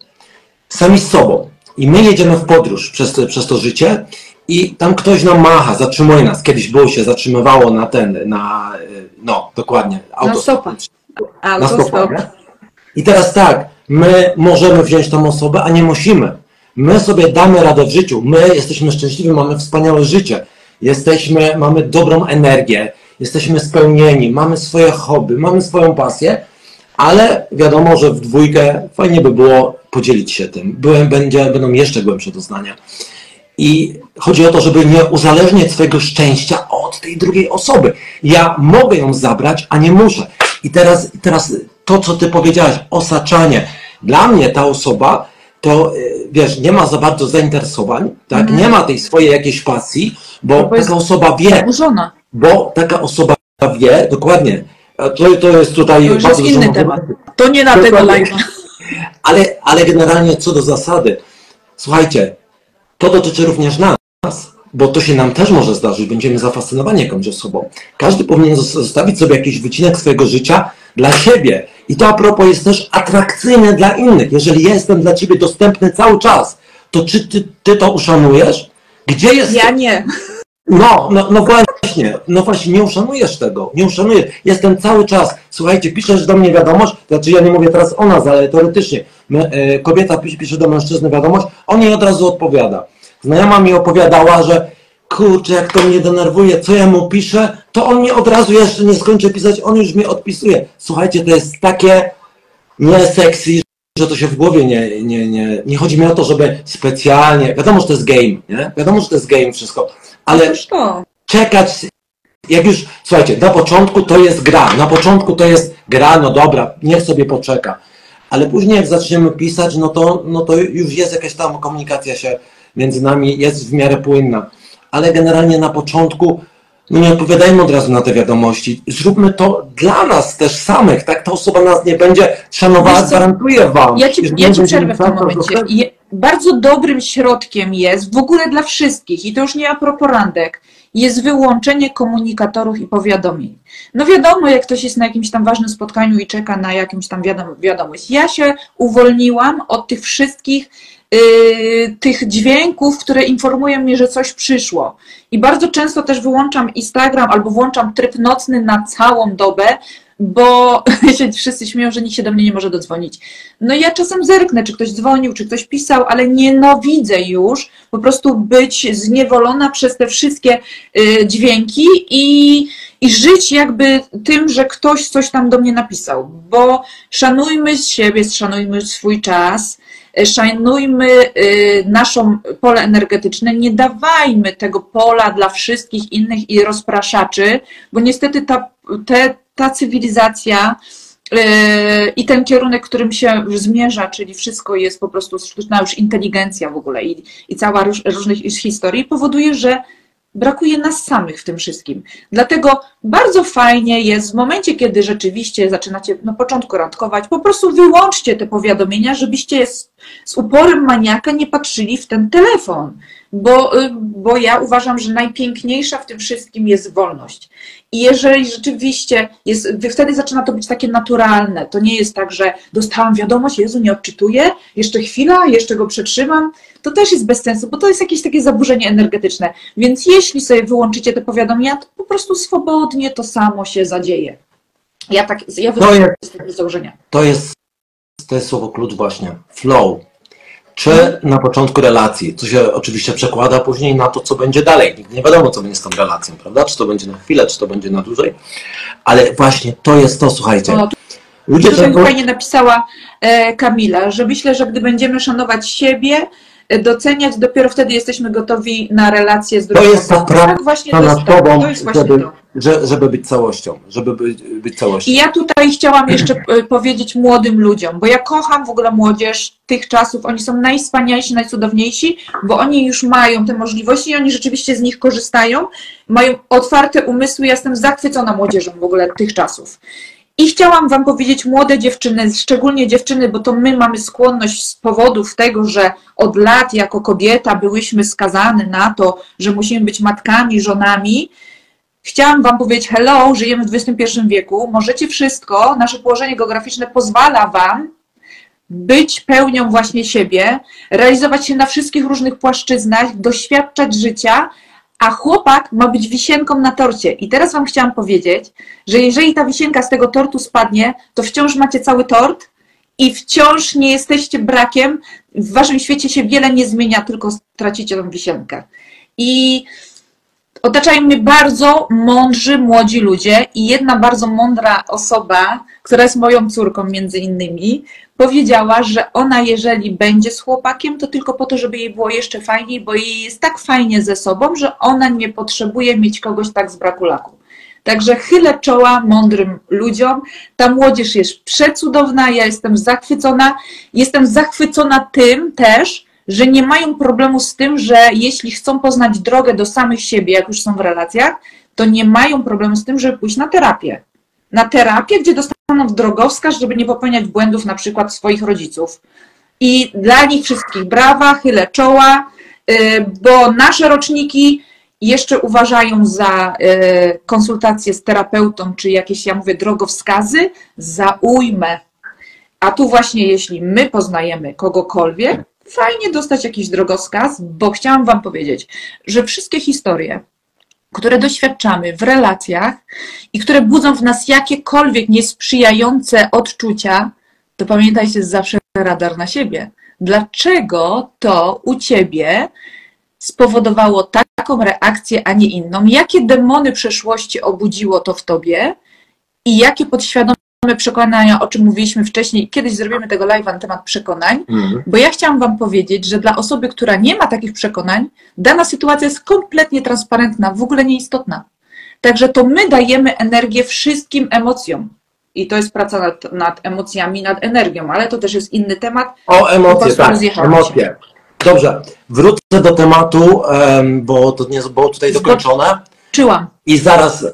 Sami z sobą. I my jedziemy w podróż przez, przez to życie i tam ktoś nam macha, zatrzymuje nas. Kiedyś było się zatrzymywało na ten, na, no dokładnie, autostop. Na stopa. I teraz tak, my możemy wziąć tą osobę, a nie musimy. My sobie damy radę w życiu, my jesteśmy szczęśliwi, mamy wspaniałe życie, jesteśmy, mamy dobrą energię, jesteśmy spełnieni, mamy swoje hobby, mamy swoją pasję, ale wiadomo, że w dwójkę fajnie by było podzielić się tym. Byłem, będzie, będą jeszcze głębsze doznania. I chodzi o to, żeby nie uzależniać swojego szczęścia od tej drugiej osoby. Ja mogę ją zabrać, a nie muszę. I teraz, teraz to, co ty powiedziałaś, osaczanie. Dla mnie ta osoba, to wiesz, nie ma za bardzo zainteresowań, tak? Mm. Nie ma tej swojej jakiejś pasji, bo, bo taka osoba wie, zaburzona. Bo taka osoba wie, dokładnie, to, to jest tutaj to bardzo jest inny temat. To nie na tego live'a. Ale, ale generalnie co do zasady, słuchajcie, to dotyczy również nas, bo to się nam też może zdarzyć, będziemy zafascynowani jakąś osobą. Każdy powinien zostawić sobie jakiś wycinek swojego życia dla siebie. I to a propos jest też atrakcyjne dla innych. Jeżeli jestem dla ciebie dostępny cały czas, to czy ty, ty to uszanujesz? Gdzie jest... Ja nie. No, no, no właśnie, no właśnie, nie uszanujesz tego, nie uszanujesz. Jestem cały czas, słuchajcie, piszesz do mnie wiadomość, znaczy ja nie mówię teraz o nas, ale teoretycznie, my, y, kobieta pisze, pisze do mężczyzny wiadomość, on jej od razu odpowiada. Znajoma mi opowiadała, że kurczę, jak to mnie denerwuje, co ja mu piszę, to on mi od razu jeszcze nie skończy pisać, on już mi odpisuje. Słuchajcie, to jest takie nie sexy, że to się w głowie nie, nie, nie, nie chodzi mi o to, żeby specjalnie, wiadomo, że to jest game, nie? Wiadomo, że to jest game wszystko. Ale czekać, jak już, słuchajcie, na początku to jest gra, na początku to jest gra, no dobra, niech sobie poczeka, ale później jak zaczniemy pisać, no to, no to już jest jakaś tam komunikacja się między nami, jest w miarę płynna. Ale generalnie na początku no nie odpowiadajmy od razu na te wiadomości. Zróbmy to dla nas też samych, tak? Ta osoba nas nie będzie szanowała, gwarantuję wam. Ja ci, ja ci przerwę w tym momencie. Je, bardzo dobrym środkiem jest, w ogóle dla wszystkich, i to już nie a propos randek, jest wyłączenie komunikatorów i powiadomień. No wiadomo, jak ktoś jest na jakimś tam ważnym spotkaniu i czeka na jakąś tam wiadom, wiadomość. Ja się uwolniłam od tych wszystkich Yy, tych dźwięków, które informują mnie, że coś przyszło. I bardzo często też wyłączam Instagram albo włączam tryb nocny na całą dobę, bo się wszyscy śmieją, że nikt się do mnie nie może dodzwonić. No ja czasem zerknę, czy ktoś dzwonił, czy ktoś pisał, ale nienawidzę już po prostu być zniewolona przez te wszystkie yy, dźwięki i, i żyć jakby tym, że ktoś coś tam do mnie napisał, bo szanujmy siebie, szanujmy swój czas, szanujmy naszą pole energetyczne, nie dawajmy tego pola dla wszystkich innych i rozpraszaczy, bo niestety ta, te, ta cywilizacja i ten kierunek, którym się zmierza, czyli wszystko jest po prostu sztuczna już inteligencja w ogóle i, i cała róż, różnych historii, powoduje, że brakuje nas samych w tym wszystkim. Dlatego bardzo fajnie jest w momencie, kiedy rzeczywiście zaczynacie na początku randkować, po prostu wyłączcie te powiadomienia, żebyście z, z uporem maniaka nie patrzyli w ten telefon, bo, bo ja uważam, że najpiękniejsza w tym wszystkim jest wolność. I jeżeli rzeczywiście jest, wtedy zaczyna to być takie naturalne, to nie jest tak, że dostałam wiadomość, Jezu, nie odczytuję, jeszcze chwila, jeszcze go przetrzymam, to też jest bez sensu, bo to jest jakieś takie zaburzenie energetyczne. Więc jeśli sobie wyłączycie te powiadomienia, to po prostu swobodnie to samo się zadzieje. Ja tak, ja wychodzę z tego założenia. To jest, to jest słowo klucz właśnie, flow. Czy na początku relacji, co się oczywiście przekłada później na to, co będzie dalej. Nigdy nie wiadomo, co będzie z tą relacją, prawda? Czy to będzie na chwilę, czy to będzie na dłużej. Ale właśnie to jest to, słuchajcie. No, ludzie to tego... fajnie napisała e, Kamila, że myślę, że gdy będziemy szanować siebie, doceniać, dopiero wtedy jesteśmy gotowi na relacje z drugą osobą. To jest ta praca nad tobą, żeby być całością, żeby być, być całością. I ja tutaj chciałam jeszcze powiedzieć młodym ludziom, bo ja kocham w ogóle młodzież tych czasów, oni są najwspanialsi, najcudowniejsi, bo oni już mają te możliwości i oni rzeczywiście z nich korzystają, mają otwarte umysły, ja jestem zachwycona młodzieżą w ogóle tych czasów. I chciałam wam powiedzieć, młode dziewczyny, szczególnie dziewczyny, bo to my mamy skłonność z powodów tego, że od lat jako kobieta byłyśmy skazane na to, że musimy być matkami, żonami. Chciałam wam powiedzieć, hello, żyjemy w dwudziestym pierwszym wieku, możecie wszystko, nasze położenie geograficzne pozwala wam być pełnią właśnie siebie, realizować się na wszystkich różnych płaszczyznach, doświadczać życia, a chłopak ma być wisienką na torcie. I teraz wam chciałam powiedzieć, że jeżeli ta wisienka z tego tortu spadnie, to wciąż macie cały tort i wciąż nie jesteście brakiem. W waszym świecie się wiele nie zmienia, tylko stracicie tą wisienkę. I otaczają mnie bardzo mądrzy młodzi ludzie i jedna bardzo mądra osoba, która jest moją córką między innymi, powiedziała, że ona jeżeli będzie z chłopakiem, to tylko po to, żeby jej było jeszcze fajniej, bo jej jest tak fajnie ze sobą, że ona nie potrzebuje mieć kogoś tak z braku laku. Także chylę czoła mądrym ludziom. Ta młodzież jest przecudowna, ja jestem zachwycona. Jestem zachwycona tym też, że nie mają problemu z tym, że jeśli chcą poznać drogę do samych siebie, jak już są w relacjach, to nie mają problemu z tym, żeby pójść na terapię. Na terapię, gdzie dostaną drogowskaz, żeby nie popełniać błędów na przykład swoich rodziców. I dla nich wszystkich brawa, chylę czoła, bo nasze roczniki jeszcze uważają za konsultacje z terapeutą, czy jakieś, ja mówię, drogowskazy, za ujmę. A tu właśnie, jeśli my poznajemy kogokolwiek, fajnie dostać jakiś drogowskaz, bo chciałam wam powiedzieć, że wszystkie historie, które doświadczamy w relacjach i które budzą w nas jakiekolwiek niesprzyjające odczucia, to pamiętajcie, zawsze radar na siebie. Dlaczego to u ciebie spowodowało taką reakcję, a nie inną? Jakie demony przeszłości obudziło to w tobie i jakie podświadome Mamy przekonania, o czym mówiliśmy wcześniej, kiedyś zrobimy tego live na temat przekonań, mhm. bo ja chciałam wam powiedzieć, że dla osoby, która nie ma takich przekonań, dana sytuacja jest kompletnie transparentna, w ogóle nieistotna. Także to my dajemy energię wszystkim emocjom. I to jest praca nad, nad emocjami, nad energią, ale to też jest inny temat. O emocje, tak, emocje. Dobrze, wrócę do tematu, bo to nie było tutaj dokończone. Czyłam. I zaraz,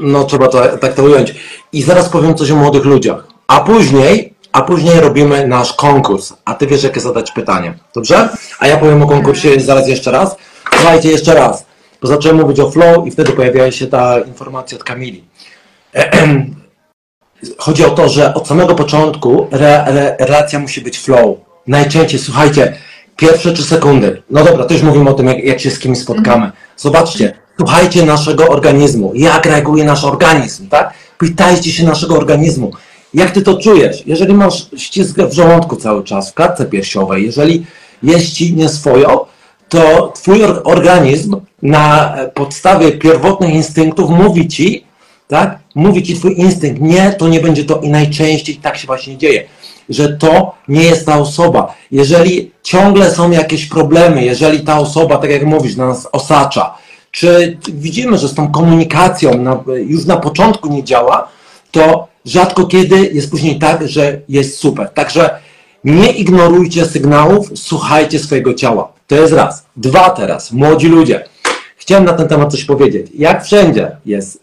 no trzeba to tak to ująć, i zaraz powiem coś o młodych ludziach. A później, a później robimy nasz konkurs, a ty wiesz, jakie zadać pytanie, dobrze? A ja powiem o konkursie zaraz jeszcze raz. Słuchajcie, jeszcze raz, bo zacząłem mówić o flow i wtedy pojawiła się ta informacja od Kamili. Chodzi o to, że od samego początku re, re, relacja musi być flow. Najczęściej, słuchajcie, pierwsze trzy sekundy. No dobra, to już mówimy o tym, jak, jak się z kimś spotkamy. Zobaczcie, słuchajcie naszego organizmu. Jak reaguje nasz organizm, tak? Pytajcie się naszego organizmu. Jak ty to czujesz? Jeżeli masz ścisk w żołądku cały czas, w klatce piersiowej, jeżeli jesz ci nieswojo, to twój organizm na podstawie pierwotnych instynktów mówi ci, tak? Mówi ci twój instynkt, nie, to nie będzie to i najczęściej tak się właśnie dzieje, że to nie jest ta osoba. Jeżeli ciągle są jakieś problemy, jeżeli ta osoba, tak jak mówisz, nas osacza, czy widzimy, że z tą komunikacją na, już na początku nie działa, to rzadko kiedy jest później tak, że jest super. Także nie ignorujcie sygnałów, słuchajcie swojego ciała. To jest raz. Dwa teraz, młodzi ludzie. Chciałem na ten temat coś powiedzieć. Jak wszędzie jest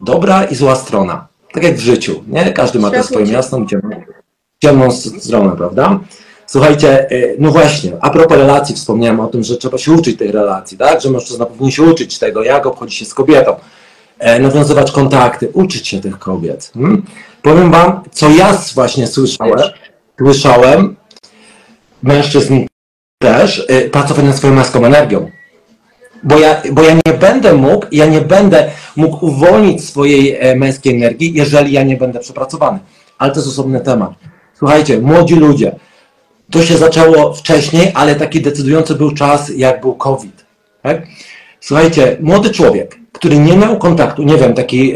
dobra i zła strona. Tak jak w życiu, nie? Każdy ma tę swoją jasną, ciemną, ciemną stronę, prawda? Słuchajcie, no właśnie, a propos relacji wspomniałem o tym, że trzeba się uczyć tej relacji, tak? Że mężczyzna powinien się uczyć tego, jak obchodzi się z kobietą, nawiązywać kontakty, uczyć się tych kobiet. Hmm? Powiem wam, co ja właśnie słyszałem, słyszałem, mężczyzn też, pracować nad swoją męską energią. Bo ja, bo ja nie będę mógł, ja nie będę mógł uwolnić swojej męskiej energii, jeżeli ja nie będę przepracowany. Ale to jest osobny temat. Słuchajcie, młodzi ludzie, to się zaczęło wcześniej, ale taki decydujący był czas, jak był COVID. Tak? Słuchajcie, młody człowiek, który nie miał kontaktu, nie wiem, taki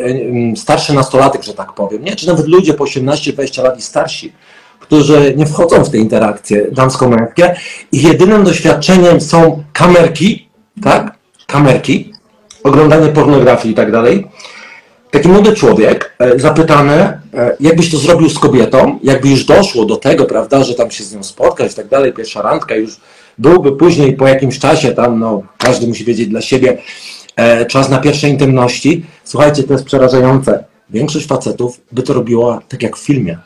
starszy nastolatek, że tak powiem, nie? Czy nawet ludzie po osiemnaście dwadzieścia lat i starsi, którzy nie wchodzą w te interakcje damsko-męskie, ich jedynym doświadczeniem są kamerki, tak? Kamerki, oglądanie pornografii i tak dalej. Taki młody człowiek, zapytany, jakbyś to zrobił z kobietą, jakby już doszło do tego, prawda, że tam się z nią spotkać i tak dalej, pierwsza randka już byłby później po jakimś czasie tam, no każdy musi wiedzieć dla siebie, czas na pierwsze intymności. Słuchajcie, to jest przerażające. Większość facetów by to robiła tak jak w filmie.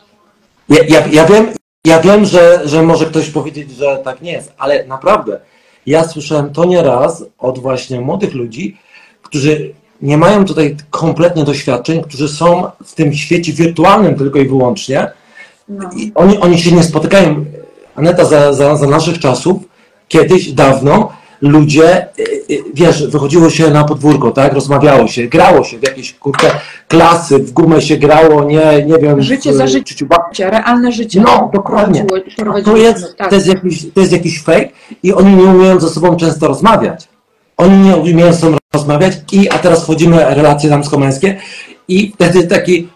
Ja, ja, ja wiem, ja wiem że, że może ktoś powiedzieć, że tak nie jest, ale naprawdę, ja słyszałem to nieraz od właśnie młodych ludzi, którzy nie mają tutaj kompletnie doświadczeń, którzy są w tym świecie wirtualnym tylko i wyłącznie. No. I oni, oni się nie spotykają. Aneta, za, za, za naszych czasów, kiedyś, dawno, ludzie, wiesz, wychodziło się na podwórko, tak, rozmawiało się, grało się w jakieś, kurde, klasy, w gumę się grało, nie, nie wiem... Życie w, za życie, realne życie. No, dokładnie. To jest, to jest jakiś, to jest jakiś fake i oni nie umieją ze sobą często rozmawiać. Oni nie umieją ze sobą rozmawiać i, a teraz wchodzimy relacje damsko-męskie i wtedy taki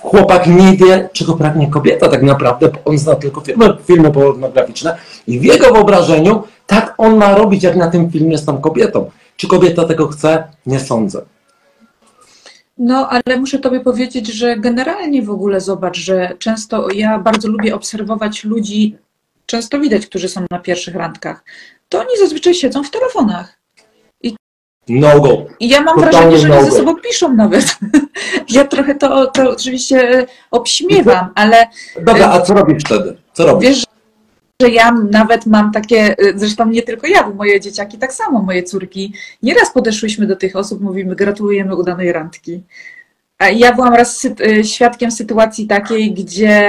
chłopak nie wie, czego pragnie kobieta tak naprawdę, bo on zna tylko filmy, filmy pornograficzne i w jego wyobrażeniu tak on ma robić, jak na tym filmie z tą kobietą. Czy kobieta tego chce? Nie sądzę. No, ale muszę tobie powiedzieć, że generalnie w ogóle zobacz, że często ja bardzo lubię obserwować ludzi, często widać, którzy są na pierwszych randkach, to oni zazwyczaj siedzą w telefonach. No go. I ja mam Totalnie wrażenie, że no oni ze sobą piszą nawet. Ja trochę to, to oczywiście obśmiewam, ale... Dobra, a co robisz wtedy? Co robisz? Wiesz, że ja nawet mam takie, zresztą nie tylko ja, bo moje dzieciaki tak samo, moje córki. Nieraz podeszłyśmy do tych osób, mówimy, gratulujemy udanej randki. A ja byłam raz sy- świadkiem sytuacji takiej, gdzie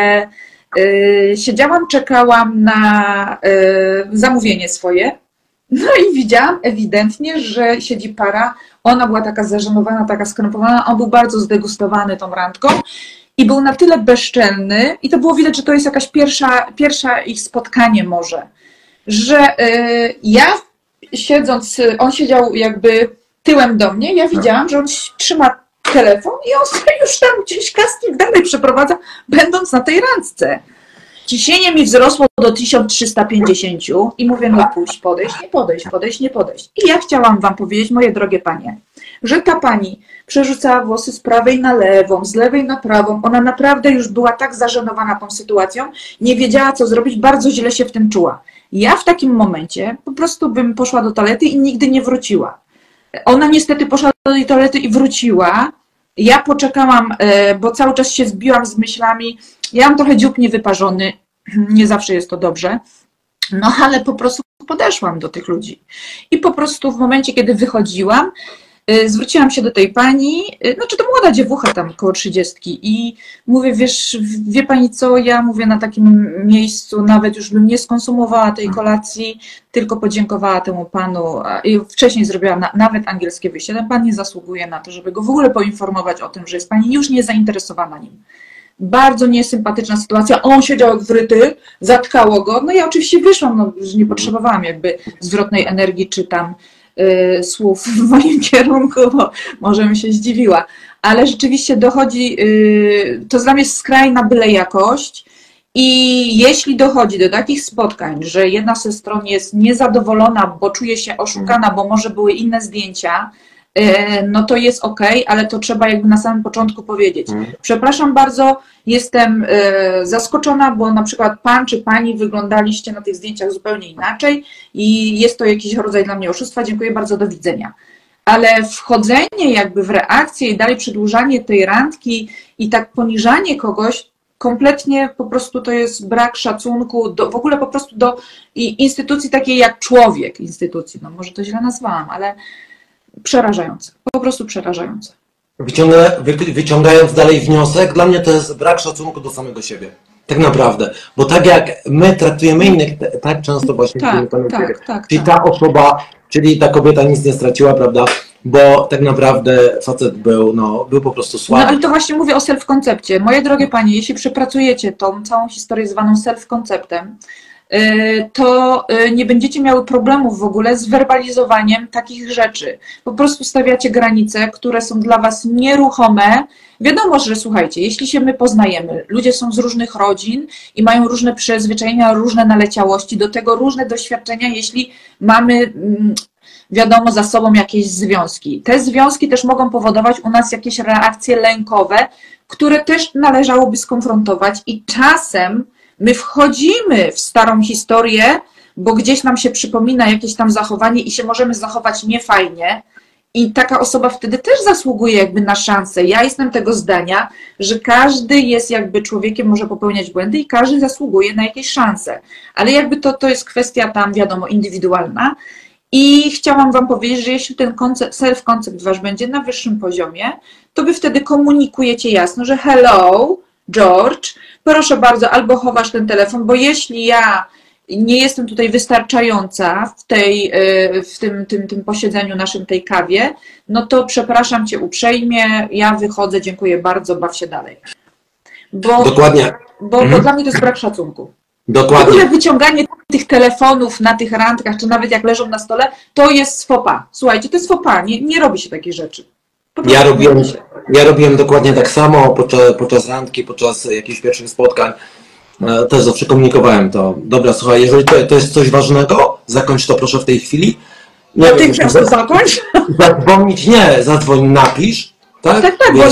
y, siedziałam, czekałam na y, zamówienie swoje. No i widziałam ewidentnie, że siedzi para, ona była taka zażenowana, taka skrępowana, on był bardzo zdegustowany tą randką i był na tyle bezczelny i to było widać, że to jest jakaś pierwsza, pierwsza ich spotkanie może, że yy, ja siedząc, on siedział jakby tyłem do mnie, ja widziałam, że on trzyma telefon i on sobie już tam gdzieś kaski dalej przeprowadza, będąc na tej randce. Ciśnienie mi wzrosło do tysiąc trzysta pięćdziesiąt i mówię, no pójść, podejść, nie podejść, podejść, nie podejść. I ja chciałam wam powiedzieć, moje drogie panie, że ta pani przerzucała włosy z prawej na lewą, z lewej na prawą. Ona naprawdę już była tak zażenowana tą sytuacją, nie wiedziała co zrobić, bardzo źle się w tym czuła. Ja w takim momencie po prostu bym poszła do toalety i nigdy nie wróciła. Ona niestety poszła do tej toalety i wróciła. Ja poczekałam, bo cały czas się zbiłam z myślami. Ja mam trochę dziób niewyparzony, nie zawsze jest to dobrze, no ale po prostu podeszłam do tych ludzi. I po prostu w momencie, kiedy wychodziłam, zwróciłam się do tej pani, znaczy to młoda dziewucha tam koło trzydziestki i mówię, wiesz, wie pani co, ja mówię na takim miejscu, nawet już bym nie skonsumowała tej kolacji, tylko podziękowała temu panu i wcześniej zrobiłam na, nawet angielskie wyjście. Ten pan nie zasługuje na to, żeby go w ogóle poinformować o tym, że jest pani już nie zainteresowana nim. Bardzo niesympatyczna sytuacja, on siedział jak wryty, zatkało go, no ja oczywiście wyszłam, no, nie potrzebowałam jakby zwrotnej energii czy tam Yy, słów w moim kierunku, bo może bym się zdziwiła, ale rzeczywiście dochodzi, yy, to dla mnie jest skrajna byle jakość i jeśli dochodzi do takich spotkań, że jedna ze stron jest niezadowolona, bo czuje się oszukana, bo może były inne zdjęcia, yy, no to jest ok, ale to trzeba jakby na samym początku powiedzieć. Przepraszam bardzo, jestem yy, zaskoczona, bo na przykład pan czy pani wyglądaliście na tych zdjęciach zupełnie inaczej i jest to jakiś rodzaj dla mnie oszustwa, dziękuję bardzo, do widzenia. Ale wchodzenie jakby w reakcję i dalej przedłużanie tej randki i tak poniżanie kogoś, kompletnie po prostu to jest brak szacunku do, w ogóle po prostu do i instytucji takiej jak człowiek, instytucji, no może to źle nazwałam, ale przerażające, po prostu przerażające. Wyciągnę, wy, wyciągając dalej wniosek, dla mnie to jest brak szacunku do samego siebie. Tak naprawdę. Bo tak jak my traktujemy innych, tak często właśnie tak, tak, tak, tak, czyli ta osoba, czyli ta kobieta nic nie straciła, prawda? Bo tak naprawdę facet był, no, był po prostu słaby. No ale to właśnie mówię o self-koncepcie. Moje drogie panie, jeśli przepracujecie tą całą historię zwaną self-konceptem, to nie będziecie miały problemów w ogóle z werbalizowaniem takich rzeczy. Po prostu stawiacie granice, które są dla was nieruchome. Wiadomo, że słuchajcie, jeśli się my poznajemy, ludzie są z różnych rodzin i mają różne przyzwyczajenia, różne naleciałości, do tego różne doświadczenia, jeśli mamy, wiadomo, za sobą jakieś związki. Te związki też mogą powodować u nas jakieś reakcje lękowe, które też należałoby skonfrontować i czasem my wchodzimy w starą historię, bo gdzieś nam się przypomina jakieś tam zachowanie i się możemy zachować niefajnie i taka osoba wtedy też zasługuje jakby na szansę. Ja jestem tego zdania, że każdy jest jakby człowiekiem, może popełniać błędy i każdy zasługuje na jakieś szanse, ale jakby to, to jest kwestia tam, wiadomo, indywidualna i chciałam wam powiedzieć, że jeśli ten self-koncept wasz będzie na wyższym poziomie, to wy wtedy komunikujecie jasno, że hello, George, proszę bardzo, albo chowasz ten telefon, bo jeśli ja nie jestem tutaj wystarczająca w, tej, w tym, tym, tym posiedzeniu naszym, tej kawie, no to przepraszam cię uprzejmie, ja wychodzę, dziękuję bardzo, baw się dalej. Bo, Dokładnie. Bo, mhm. bo dla mnie to jest brak szacunku. Dokładnie. W ogóle wyciąganie tych telefonów na tych randkach, czy nawet jak leżą na stole, to jest faux pas. Słuchajcie, to jest faux pas, nie, nie robi się takich rzeczy. Ja robiłem, ja robiłem dokładnie tak samo podczas, podczas randki, podczas jakichś pierwszych spotkań. Też zawsze komunikowałem to. Dobra, słuchaj, jeżeli to, to jest coś ważnego, zakończ to proszę w tej chwili. Nie, no ty chcesz to zakończ? Zadzwonić nie, zadzwoń, napisz. Tak, tak, tak, bo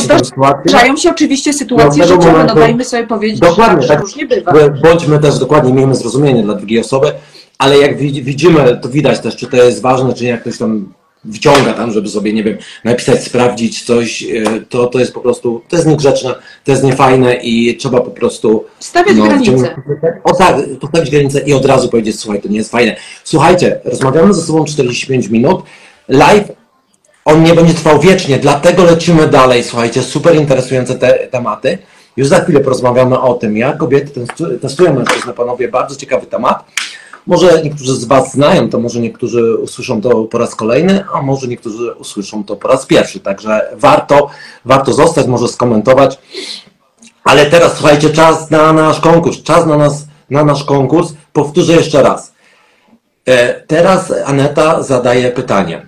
zdarzają się oczywiście sytuacje życiowe, no dajmy sobie powiedzieć, dokładnie, że tak różnie bywa. Bądźmy też dokładnie, miejmy zrozumienie dla drugiej osoby, ale jak widzimy, to widać też, czy to jest ważne, czy jak ktoś tam wciąga tam, żeby sobie, nie wiem, napisać, sprawdzić coś, to, to jest po prostu, to jest niegrzeczne, to jest niefajne i trzeba po prostu... Stawiać no, granice. O tak, postawić granicę i od razu powiedzieć, słuchaj, to nie jest fajne. Słuchajcie, rozmawiamy ze sobą czterdzieści pięć minut, live, on nie będzie trwał wiecznie, dlatego lecimy dalej, słuchajcie, super interesujące te tematy. Już za chwilę porozmawiamy o tym, ja kobiety testują mężczyznę, panowie, bardzo ciekawy temat. Może niektórzy z was znają to, może niektórzy usłyszą to po raz kolejny, a może niektórzy usłyszą to po raz pierwszy. Także warto, warto zostać, może skomentować. Ale teraz słuchajcie, czas na nasz konkurs. Czas na, nas, na nasz konkurs. Powtórzę jeszcze raz. Teraz Aneta zadaje pytanie.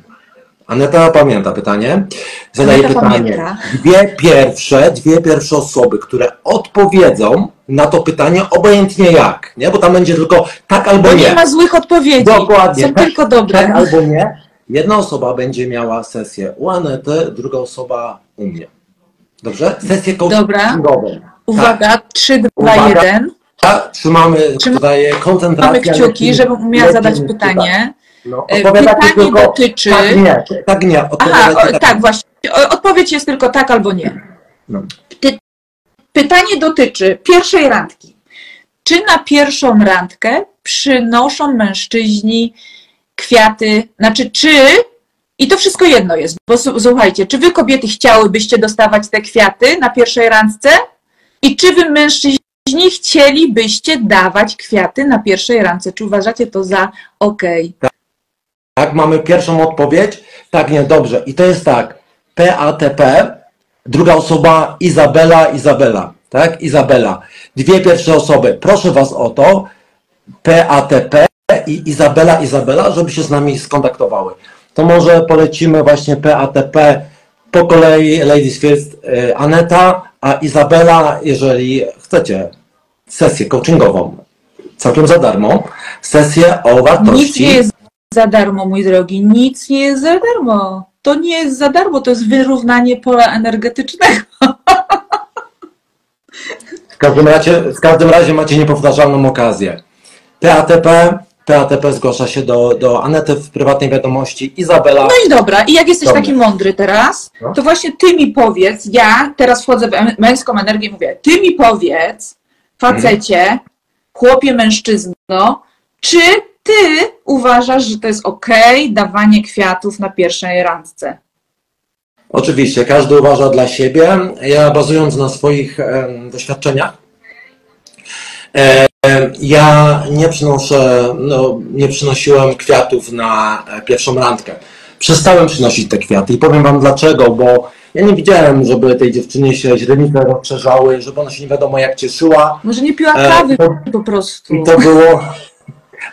Aneta pamięta pytanie. Zadaję pytanie. Dwie pierwsze, dwie pierwsze osoby, które odpowiedzą na to pytanie, obojętnie jak, nie? Bo tam będzie tylko tak albo nie. Nie ma złych odpowiedzi. Dokładnie. Są tylko dobre. Tak albo nie. Jedna osoba będzie miała sesję u Anety, druga osoba u mnie. Dobrze? Sesję coachingową. Uwaga, tak. trzy, dwa, jeden. Tak, trzymamy tutaj koncentrację. Mamy kciuki, żebym umiała zadać pytanie. No, pytanie tylko, dotyczy... Tak, nie. Tak, nie. Aha, o, tak, tak, właśnie. Odpowiedź jest tylko tak albo nie. No. Py pytanie dotyczy pierwszej randki. Czy na pierwszą randkę przynoszą mężczyźni kwiaty? Znaczy, czy... I to wszystko jedno jest, bo słuchajcie, czy wy kobiety chciałybyście dostawać te kwiaty na pierwszej randce? I czy wy mężczyźni chcielibyście dawać kwiaty na pierwszej randce? Czy uważacie to za okej? Okay? Tak, mamy pierwszą odpowiedź. Tak, nie, dobrze. I to jest tak, P A T P, druga osoba Izabela, Izabela, tak? Izabela. Dwie pierwsze osoby. Proszę was o to, P A T P i Izabela, Izabela, żeby się z nami skontaktowały. To może polecimy właśnie P A T P po kolei, Ladies First, Aneta, a Izabela, jeżeli chcecie sesję coachingową, całkiem za darmo, sesję o wartości. Nic nie jest za darmo, mój drogi, nic nie jest za darmo. To nie jest za darmo, to jest wyrównanie pola energetycznego. W każdym razie, w każdym razie macie niepowtarzalną okazję. P A T P. P A T P zgłasza się do, do Anety w prywatnej wiadomości, Izabela... No i dobra, i jak jesteś taki mądry teraz, to właśnie ty mi powiedz, ja teraz wchodzę w męską energię i mówię, ty mi powiedz, facecie, chłopie, mężczyzno, czy ty uważasz, że to jest okej, dawanie kwiatów na pierwszej randce? Oczywiście, każdy uważa dla siebie. Ja bazując na swoich e, doświadczeniach, e, Ja nie przynoszę, no, nie przynosiłem kwiatów na pierwszą randkę. Przestałem przynosić te kwiaty i powiem wam dlaczego, bo ja nie widziałem, żeby tej dziewczynie się źrenice rozszerzały, żeby ona się nie wiadomo jak cieszyła. Może nie piła kawy to, po prostu. To było...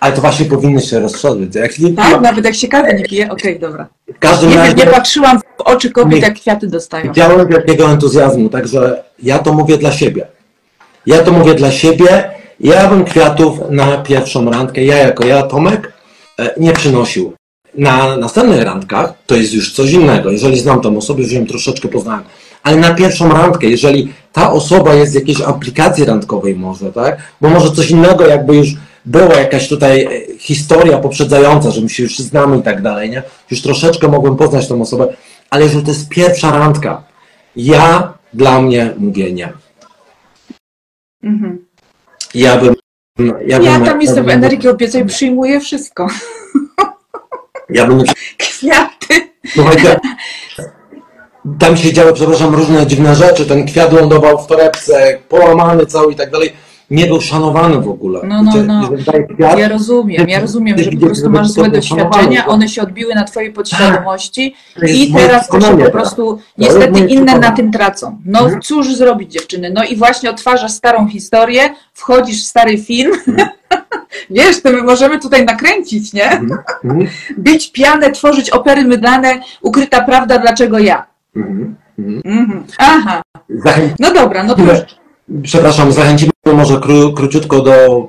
Ale to właśnie powinny się rozszerzyć. Jak nie piła... Tak, nawet jak się kawy nie pije, okej, okay, dobra. W każdym nie, razie... nie patrzyłam w oczy kobiet, jak kwiaty dostają. Widziałem wielkiego entuzjazmu, także ja to mówię dla siebie. Ja to mówię dla siebie. Ja bym kwiatów na pierwszą randkę, ja jako ja, Tomek, nie przynosił. Na następnych randkach to jest już coś innego. Jeżeli znam tą osobę, już ją troszeczkę poznałem. Ale na pierwszą randkę, jeżeli ta osoba jest z jakiejś aplikacji randkowej może, tak? Bo może coś innego, jakby już była jakaś tutaj historia poprzedzająca, że my się już znamy i tak dalej, nie? Już troszeczkę mogłem poznać tą osobę, ale jeżeli to jest pierwsza randka, ja dla mnie mówię nie. Mhm. Ja bym... Ja, bym, ja tam ja jestem w energii obiecej, przyjmuję wszystko. Ja bym... Kwiaty. Słuchajcie, tam się działy, przepraszam, różne dziwne rzeczy. Ten kwiat lądował w torebce, połamany cały i tak dalej. Nie był szanowany w ogóle. No, no, no. Kwiat, ja rozumiem, ja rozumiem, że po prostu masz złe doświadczenia, one się odbiły na twojej podświadomości i teraz to się po prostu niestety inne na tym tracą. No cóż zrobić, dziewczyny? No i właśnie odtwarzasz starą historię, wchodzisz w stary film. Wiesz, to my możemy tutaj nakręcić, nie? Bić pianę, tworzyć opery mydlane, ukryta prawda, dlaczego ja? Aha. No dobra, no to już... Przepraszam, zachęcimy może kró, króciutko do...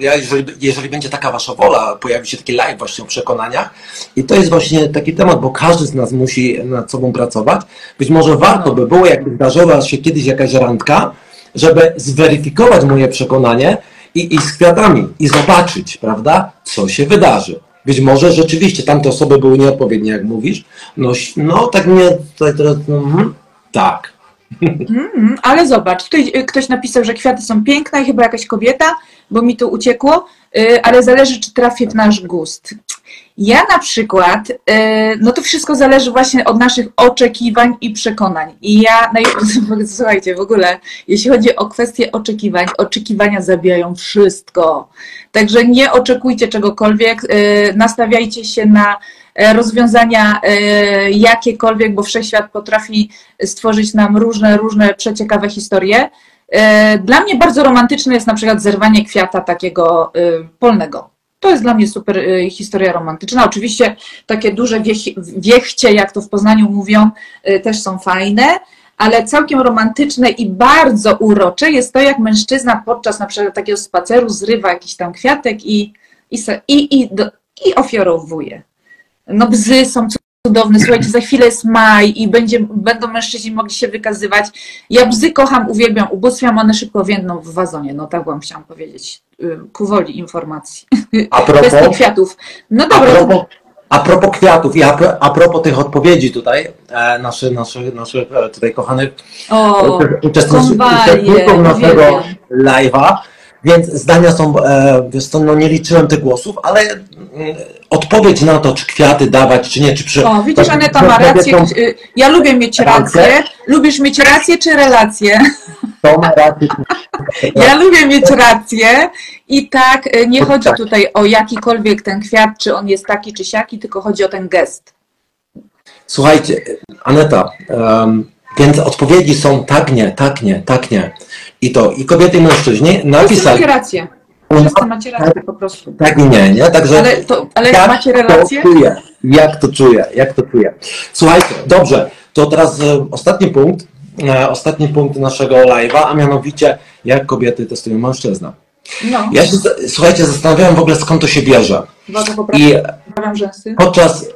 Ja, jeżeli, jeżeli będzie taka wasza wola, pojawi się taki live właśnie o przekonaniach i to jest właśnie taki temat, bo każdy z nas musi nad sobą pracować. Być może warto by było, jakby zdarzyła się kiedyś jakaś randka, żeby zweryfikować moje przekonanie i iść z kwiatami i zobaczyć, prawda, co się wydarzy. Być może rzeczywiście tamte osoby były nieodpowiednie, jak mówisz. No, no tak mnie... Tutaj, teraz, mhm, tak. Mm, ale zobacz, tutaj ktoś napisał, że kwiaty są piękne i chyba jakaś kobieta, bo mi to uciekło, ale zależy, czy trafię w nasz gust. Ja na przykład, no to wszystko zależy właśnie od naszych oczekiwań i przekonań. I ja, no i, słuchajcie, w ogóle, jeśli chodzi o kwestię oczekiwań, oczekiwania zabijają wszystko. Także nie oczekujcie czegokolwiek, nastawiajcie się na rozwiązania jakiekolwiek, bo wszechświat potrafi stworzyć nam różne, różne przeciekawe historie. Dla mnie bardzo romantyczne jest na przykład zerwanie kwiata takiego polnego. To jest dla mnie super y, historia romantyczna. Oczywiście takie duże wiech, wiechcie, jak to w Poznaniu mówią, y, też są fajne, ale całkiem romantyczne i bardzo urocze jest to, jak mężczyzna podczas na przykład takiego spaceru zrywa jakiś tam kwiatek i, i, i, i, do, i ofiarowuje. No bzy są cudowne, słuchajcie, za chwilę jest maj i będzie, będą mężczyźni mogli się wykazywać. Ja bzy kocham, uwielbiam, ubóstwiam, one szybko więdną w wazonie. No tak wam chciałam powiedzieć, ku woli informacji. A propos kwiatów. No dobra. A propos, a propos kwiatów i a, a propos tych odpowiedzi tutaj, e, naszych naszy, naszy, tutaj kochanych uczestników naszego live'a. Więc zdania są, wiesz co, no nie liczyłem tych głosów, ale odpowiedź na to, czy kwiaty dawać, czy nie, czy przy... O, widzisz, Aneta ma rację, tą... ja lubię mieć rację. rację. Lubisz mieć rację, czy relację? To ma rację. Ja lubię mieć rację i tak, nie to chodzi tak. tutaj o jakikolwiek ten kwiat, czy on jest taki, czy siaki, tylko chodzi o ten gest. Słuchajcie, Aneta, um, więc odpowiedzi są tak, nie, tak, nie, tak, nie. I to i kobiety, i mężczyźni napisali. Macie rację. Wszyscy macie rację po prostu. Tak, nie, nie. Także ale to, ale jak macie relację? To czuję, jak to czuję, jak to czuję. Słuchajcie, dobrze, to teraz e, ostatni punkt, e, ostatni punkt naszego live'a, a mianowicie jak kobiety testują mężczyznę. No. Ja się, słuchajcie, zastanawiałem w ogóle, skąd to się bierze. I podczas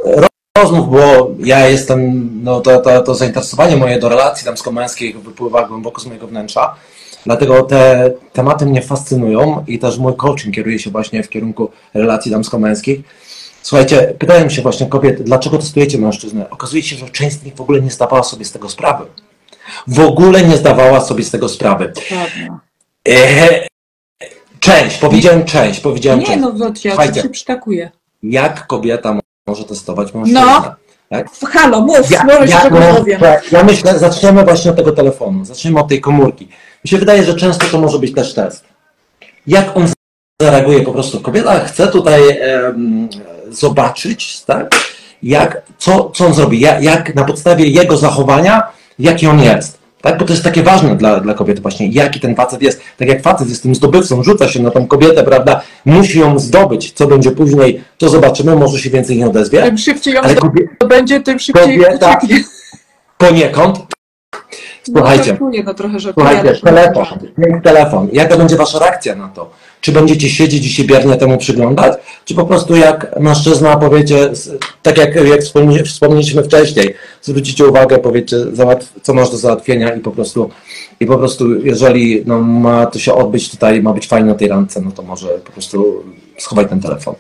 rozmów, bo ja jestem, no to, to, to zainteresowanie moje do relacji damsko-męskich wypływa głęboko z mojego wnętrza. Dlatego te tematy mnie fascynują i też mój coaching kieruje się właśnie w kierunku relacji damsko-męskich. Słuchajcie, pytają się właśnie kobiety, dlaczego testujecie mężczyznę? Okazuje się, że część z nich w ogóle nie zdawała sobie z tego sprawy. W ogóle nie zdawała sobie z tego sprawy. E, część, powiedziałem część, powiedziałem nie, część. Nie, no ja się przytakuje. Jak kobieta może testować mężczyznę? No. Tak? Halo, mów, ja, mów, ja, no, ja myślę, zaczniemy właśnie od tego telefonu, zaczniemy od tej komórki. Mi się wydaje, że często to może być też test. Jak on zareaguje po prostu? Kobieta chce tutaj um, zobaczyć, tak? Jak, co, co on zrobi, jak, jak na podstawie jego zachowania, jaki on jest. Tak? Bo to jest takie ważne dla, dla kobiety właśnie, jaki ten facet jest. Tak jak facet jest tym zdobywcą, rzuca się na tą kobietę, prawda? Musi ją zdobyć. Co będzie później, to zobaczymy, może się więcej nie odezwie. Tym szybciej ją zdobędzie, tym szybciej kobieta poniekąd. Słuchajcie, no, żartuję, no, trochę żartuję, słuchajcie, telefon, telefon. Jaka będzie wasza reakcja na to? Czy będziecie siedzieć i się biernie temu przyglądać? Czy po prostu jak mężczyzna powiecie, tak jak, jak wspomnieliśmy wcześniej, zwrócicie uwagę, powiecie, co masz do załatwienia i po prostu, i po prostu jeżeli no, ma to się odbyć tutaj, ma być fajnie na tej randce, no to może po prostu schować ten telefon.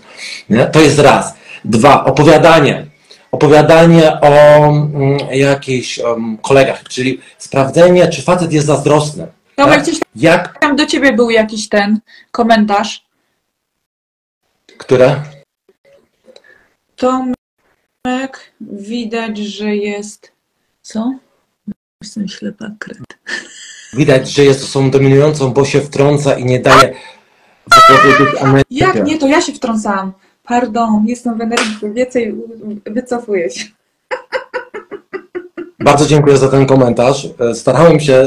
Nie? To jest raz. Dwa, opowiadanie. Opowiadanie o mm, jakichś um, kolegach, czyli sprawdzenie, czy facet jest zazdrosny. No, tak? Gdzieś tam, jak... tam do ciebie był jakiś ten komentarz. Które? Tomek, widać, że jest... Co? Jestem ślepa, kret. Widać, że jest osobą dominującą, bo się wtrąca i nie daje... Aaaa! Jak nie, to ja się wtrącałam. Pardon, jestem w energii kobiecej, wycofuję się. Bardzo dziękuję za ten komentarz. Starałem się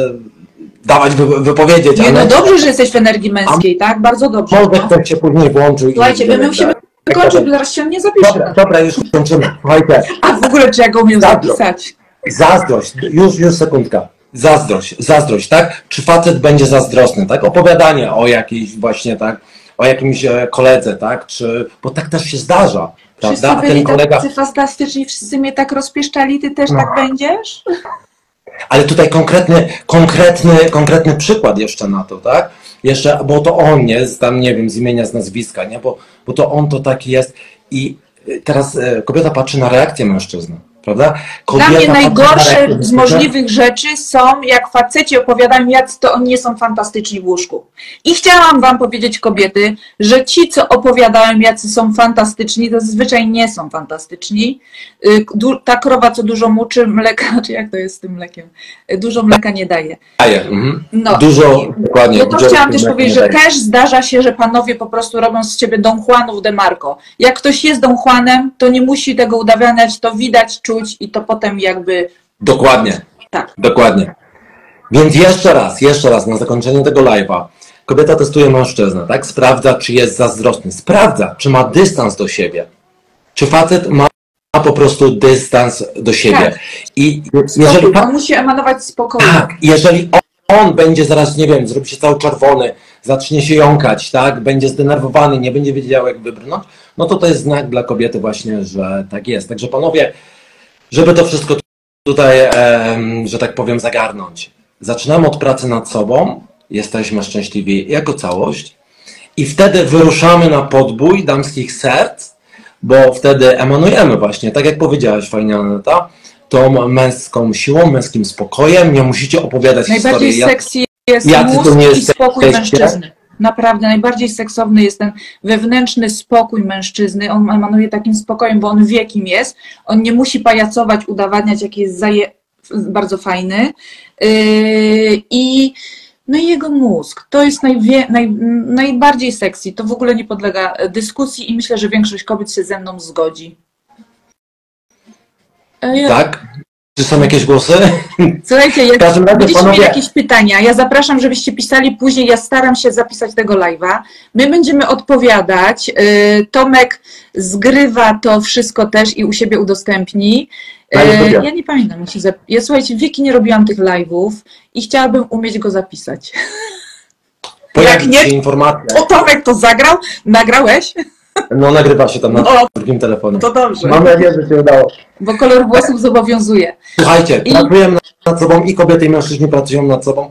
dawać wypowiedzieć. Nie, ale... no dobrze, że jesteś w energii męskiej, a... tak? Bardzo dobrze. Może ktoś się później włączył. Słuchajcie, my musimy wykończyć, bo zaraz się nie zapisze. Dobra, dobra, już kończymy. Słuchajcie. A w ogóle czy ja go umiem zapisać? Zazdrość, już, już sekundka. Zazdrość, zazdrość, tak? Czy facet będzie zazdrosny, tak? Opowiadanie o jakiejś właśnie, tak? O jakimś koledze, tak? Czy, bo tak też się zdarza, wszyscy prawda? Byli a ten kolega... tacy fantastyczni, wszyscy mnie tak rozpieszczali, ty też no. tak będziesz? Ale tutaj konkretny, konkretny, konkretny przykład jeszcze na to, tak? Jeszcze, bo to on jest, tam nie wiem, z imienia, z nazwiska, nie? Bo, bo to on to taki jest i teraz kobieta patrzy na reakcję mężczyzny. Prawda? Dla mnie najgorsze z możliwych rzeczy są, jak faceci opowiadają, jak to oni nie są fantastyczni w łóżku. I chciałam wam powiedzieć, kobiety, że ci, co opowiadają, jacy są fantastyczni, to zazwyczaj nie są fantastyczni. Ta krowa, co dużo muczy mleka, czy jak to jest z tym mlekiem? Dużo mleka nie daje. No, dużo, dokładnie. No to chciałam też powiedzieć, że też zdarza się, że panowie po prostu robią z ciebie Don Juanów De Marco. Jak ktoś jest Don Juanem, to nie musi tego udawiać, to widać, czuć i to potem jakby... Dokładnie, tak. Dokładnie. Więc jeszcze raz, jeszcze raz na zakończenie tego live'a. Kobieta testuje mężczyznę, tak? Sprawdza, czy jest zazdrosny. Sprawdza, czy ma dystans do siebie. Czy facet ma po prostu dystans do siebie. Tak. I jeżeli spokój, on musi emanować spokoju. Tak, jeżeli on, on będzie zaraz, nie wiem, zrobi się cały czerwony, zacznie się jąkać, tak? Będzie zdenerwowany, nie będzie wiedział, jak wybrnąć, no to to jest znak dla kobiety właśnie, że tak jest. Także panowie, żeby to wszystko tutaj, że tak powiem, zagarnąć. Zaczynamy od pracy nad sobą, jesteśmy szczęśliwi jako całość i wtedy wyruszamy na podbój damskich serc, bo wtedy emanujemy właśnie, tak jak powiedziałaś fajnie, Aneta, tą męską siłą, męskim spokojem, nie musicie opowiadać najbardziej historii. Najbardziej seksy jest mózg nie i spokój jesteście? Mężczyzny. Naprawdę, najbardziej seksowny jest ten wewnętrzny spokój mężczyzny. On emanuje takim spokojem, bo on wie, kim jest. On nie musi pajacować, udowadniać, jaki jest zaje... bardzo fajny. Yy, i no i jego mózg. To jest najwie... naj... najbardziej sexy. To w ogóle nie podlega dyskusji i myślę, że większość kobiet się ze mną zgodzi. Yy. Tak? Czy są jakieś głosy? Słuchajcie, jak będziecie mieli jakieś pytania, ja zapraszam, żebyście pisali później, ja staram się zapisać tego live'a. My będziemy odpowiadać, Tomek zgrywa to wszystko też i u siebie udostępni. Ja nie pamiętam, jak się zap... ja, słuchajcie, wieki nie robiłam tych live'ów i chciałabym umieć go zapisać. Jak nie, o Tomek to zagrał, nagrałeś? No, nagrywa się tam na o, drugim telefonie. To dobrze. Mam nadzieję, że się udało. Bo kolor włosów zobowiązuje. Słuchajcie, I... pracujemy nad sobą i kobiety, i mężczyźni pracują nad sobą.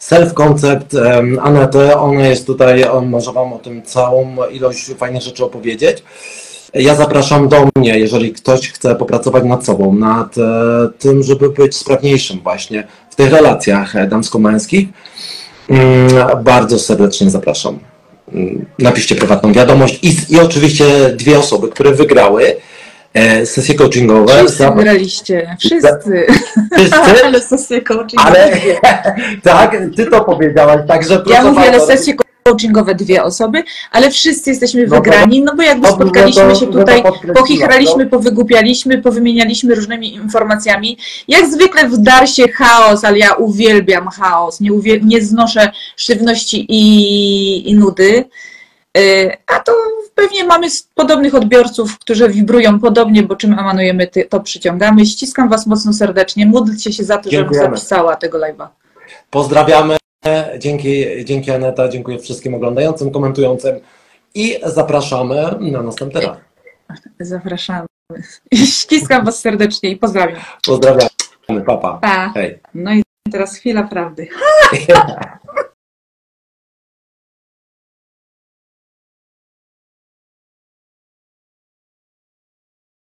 Self-concept um, Anety, ona jest tutaj, on może wam o tym całą ilość fajnych rzeczy opowiedzieć. Ja zapraszam do mnie, jeżeli ktoś chce popracować nad sobą, nad e, tym, żeby być sprawniejszym właśnie w tych relacjach damsko-męskich. Mm, bardzo serdecznie zapraszam. Napiszcie prywatną wiadomość i, i oczywiście dwie osoby, które wygrały e, sesje coachingowe. Wszyscy wygraliście, wszyscy. Wszyscy? Ale sesje coachingowe. Ale, tak, ty to powiedziałaś. Także ja mówię, ale sesje coachingowe dwie osoby, ale wszyscy jesteśmy no wygrani, to, no bo jakby spotkaliśmy to, się tutaj, pochichraliśmy, powygłupialiśmy, powymienialiśmy różnymi informacjami. Jak zwykle wdarł się chaos, ale ja uwielbiam chaos, nie, uwie, nie znoszę sztywności i, i nudy. Yy, a to pewnie mamy podobnych odbiorców, którzy wibrują podobnie, bo czym emanujemy, to przyciągamy. Ściskam was mocno serdecznie, módlcie się za to, żebym zapisała tego live'a. Pozdrawiamy. Dzięki, dzięki Aneta, dziękuję wszystkim oglądającym, komentującym i zapraszamy na następny raz. Zapraszamy. Ściskam was serdecznie i pozdrawiam. Pozdrawiamy, papa. Pa. Pa. Hej. No i teraz chwila prawdy.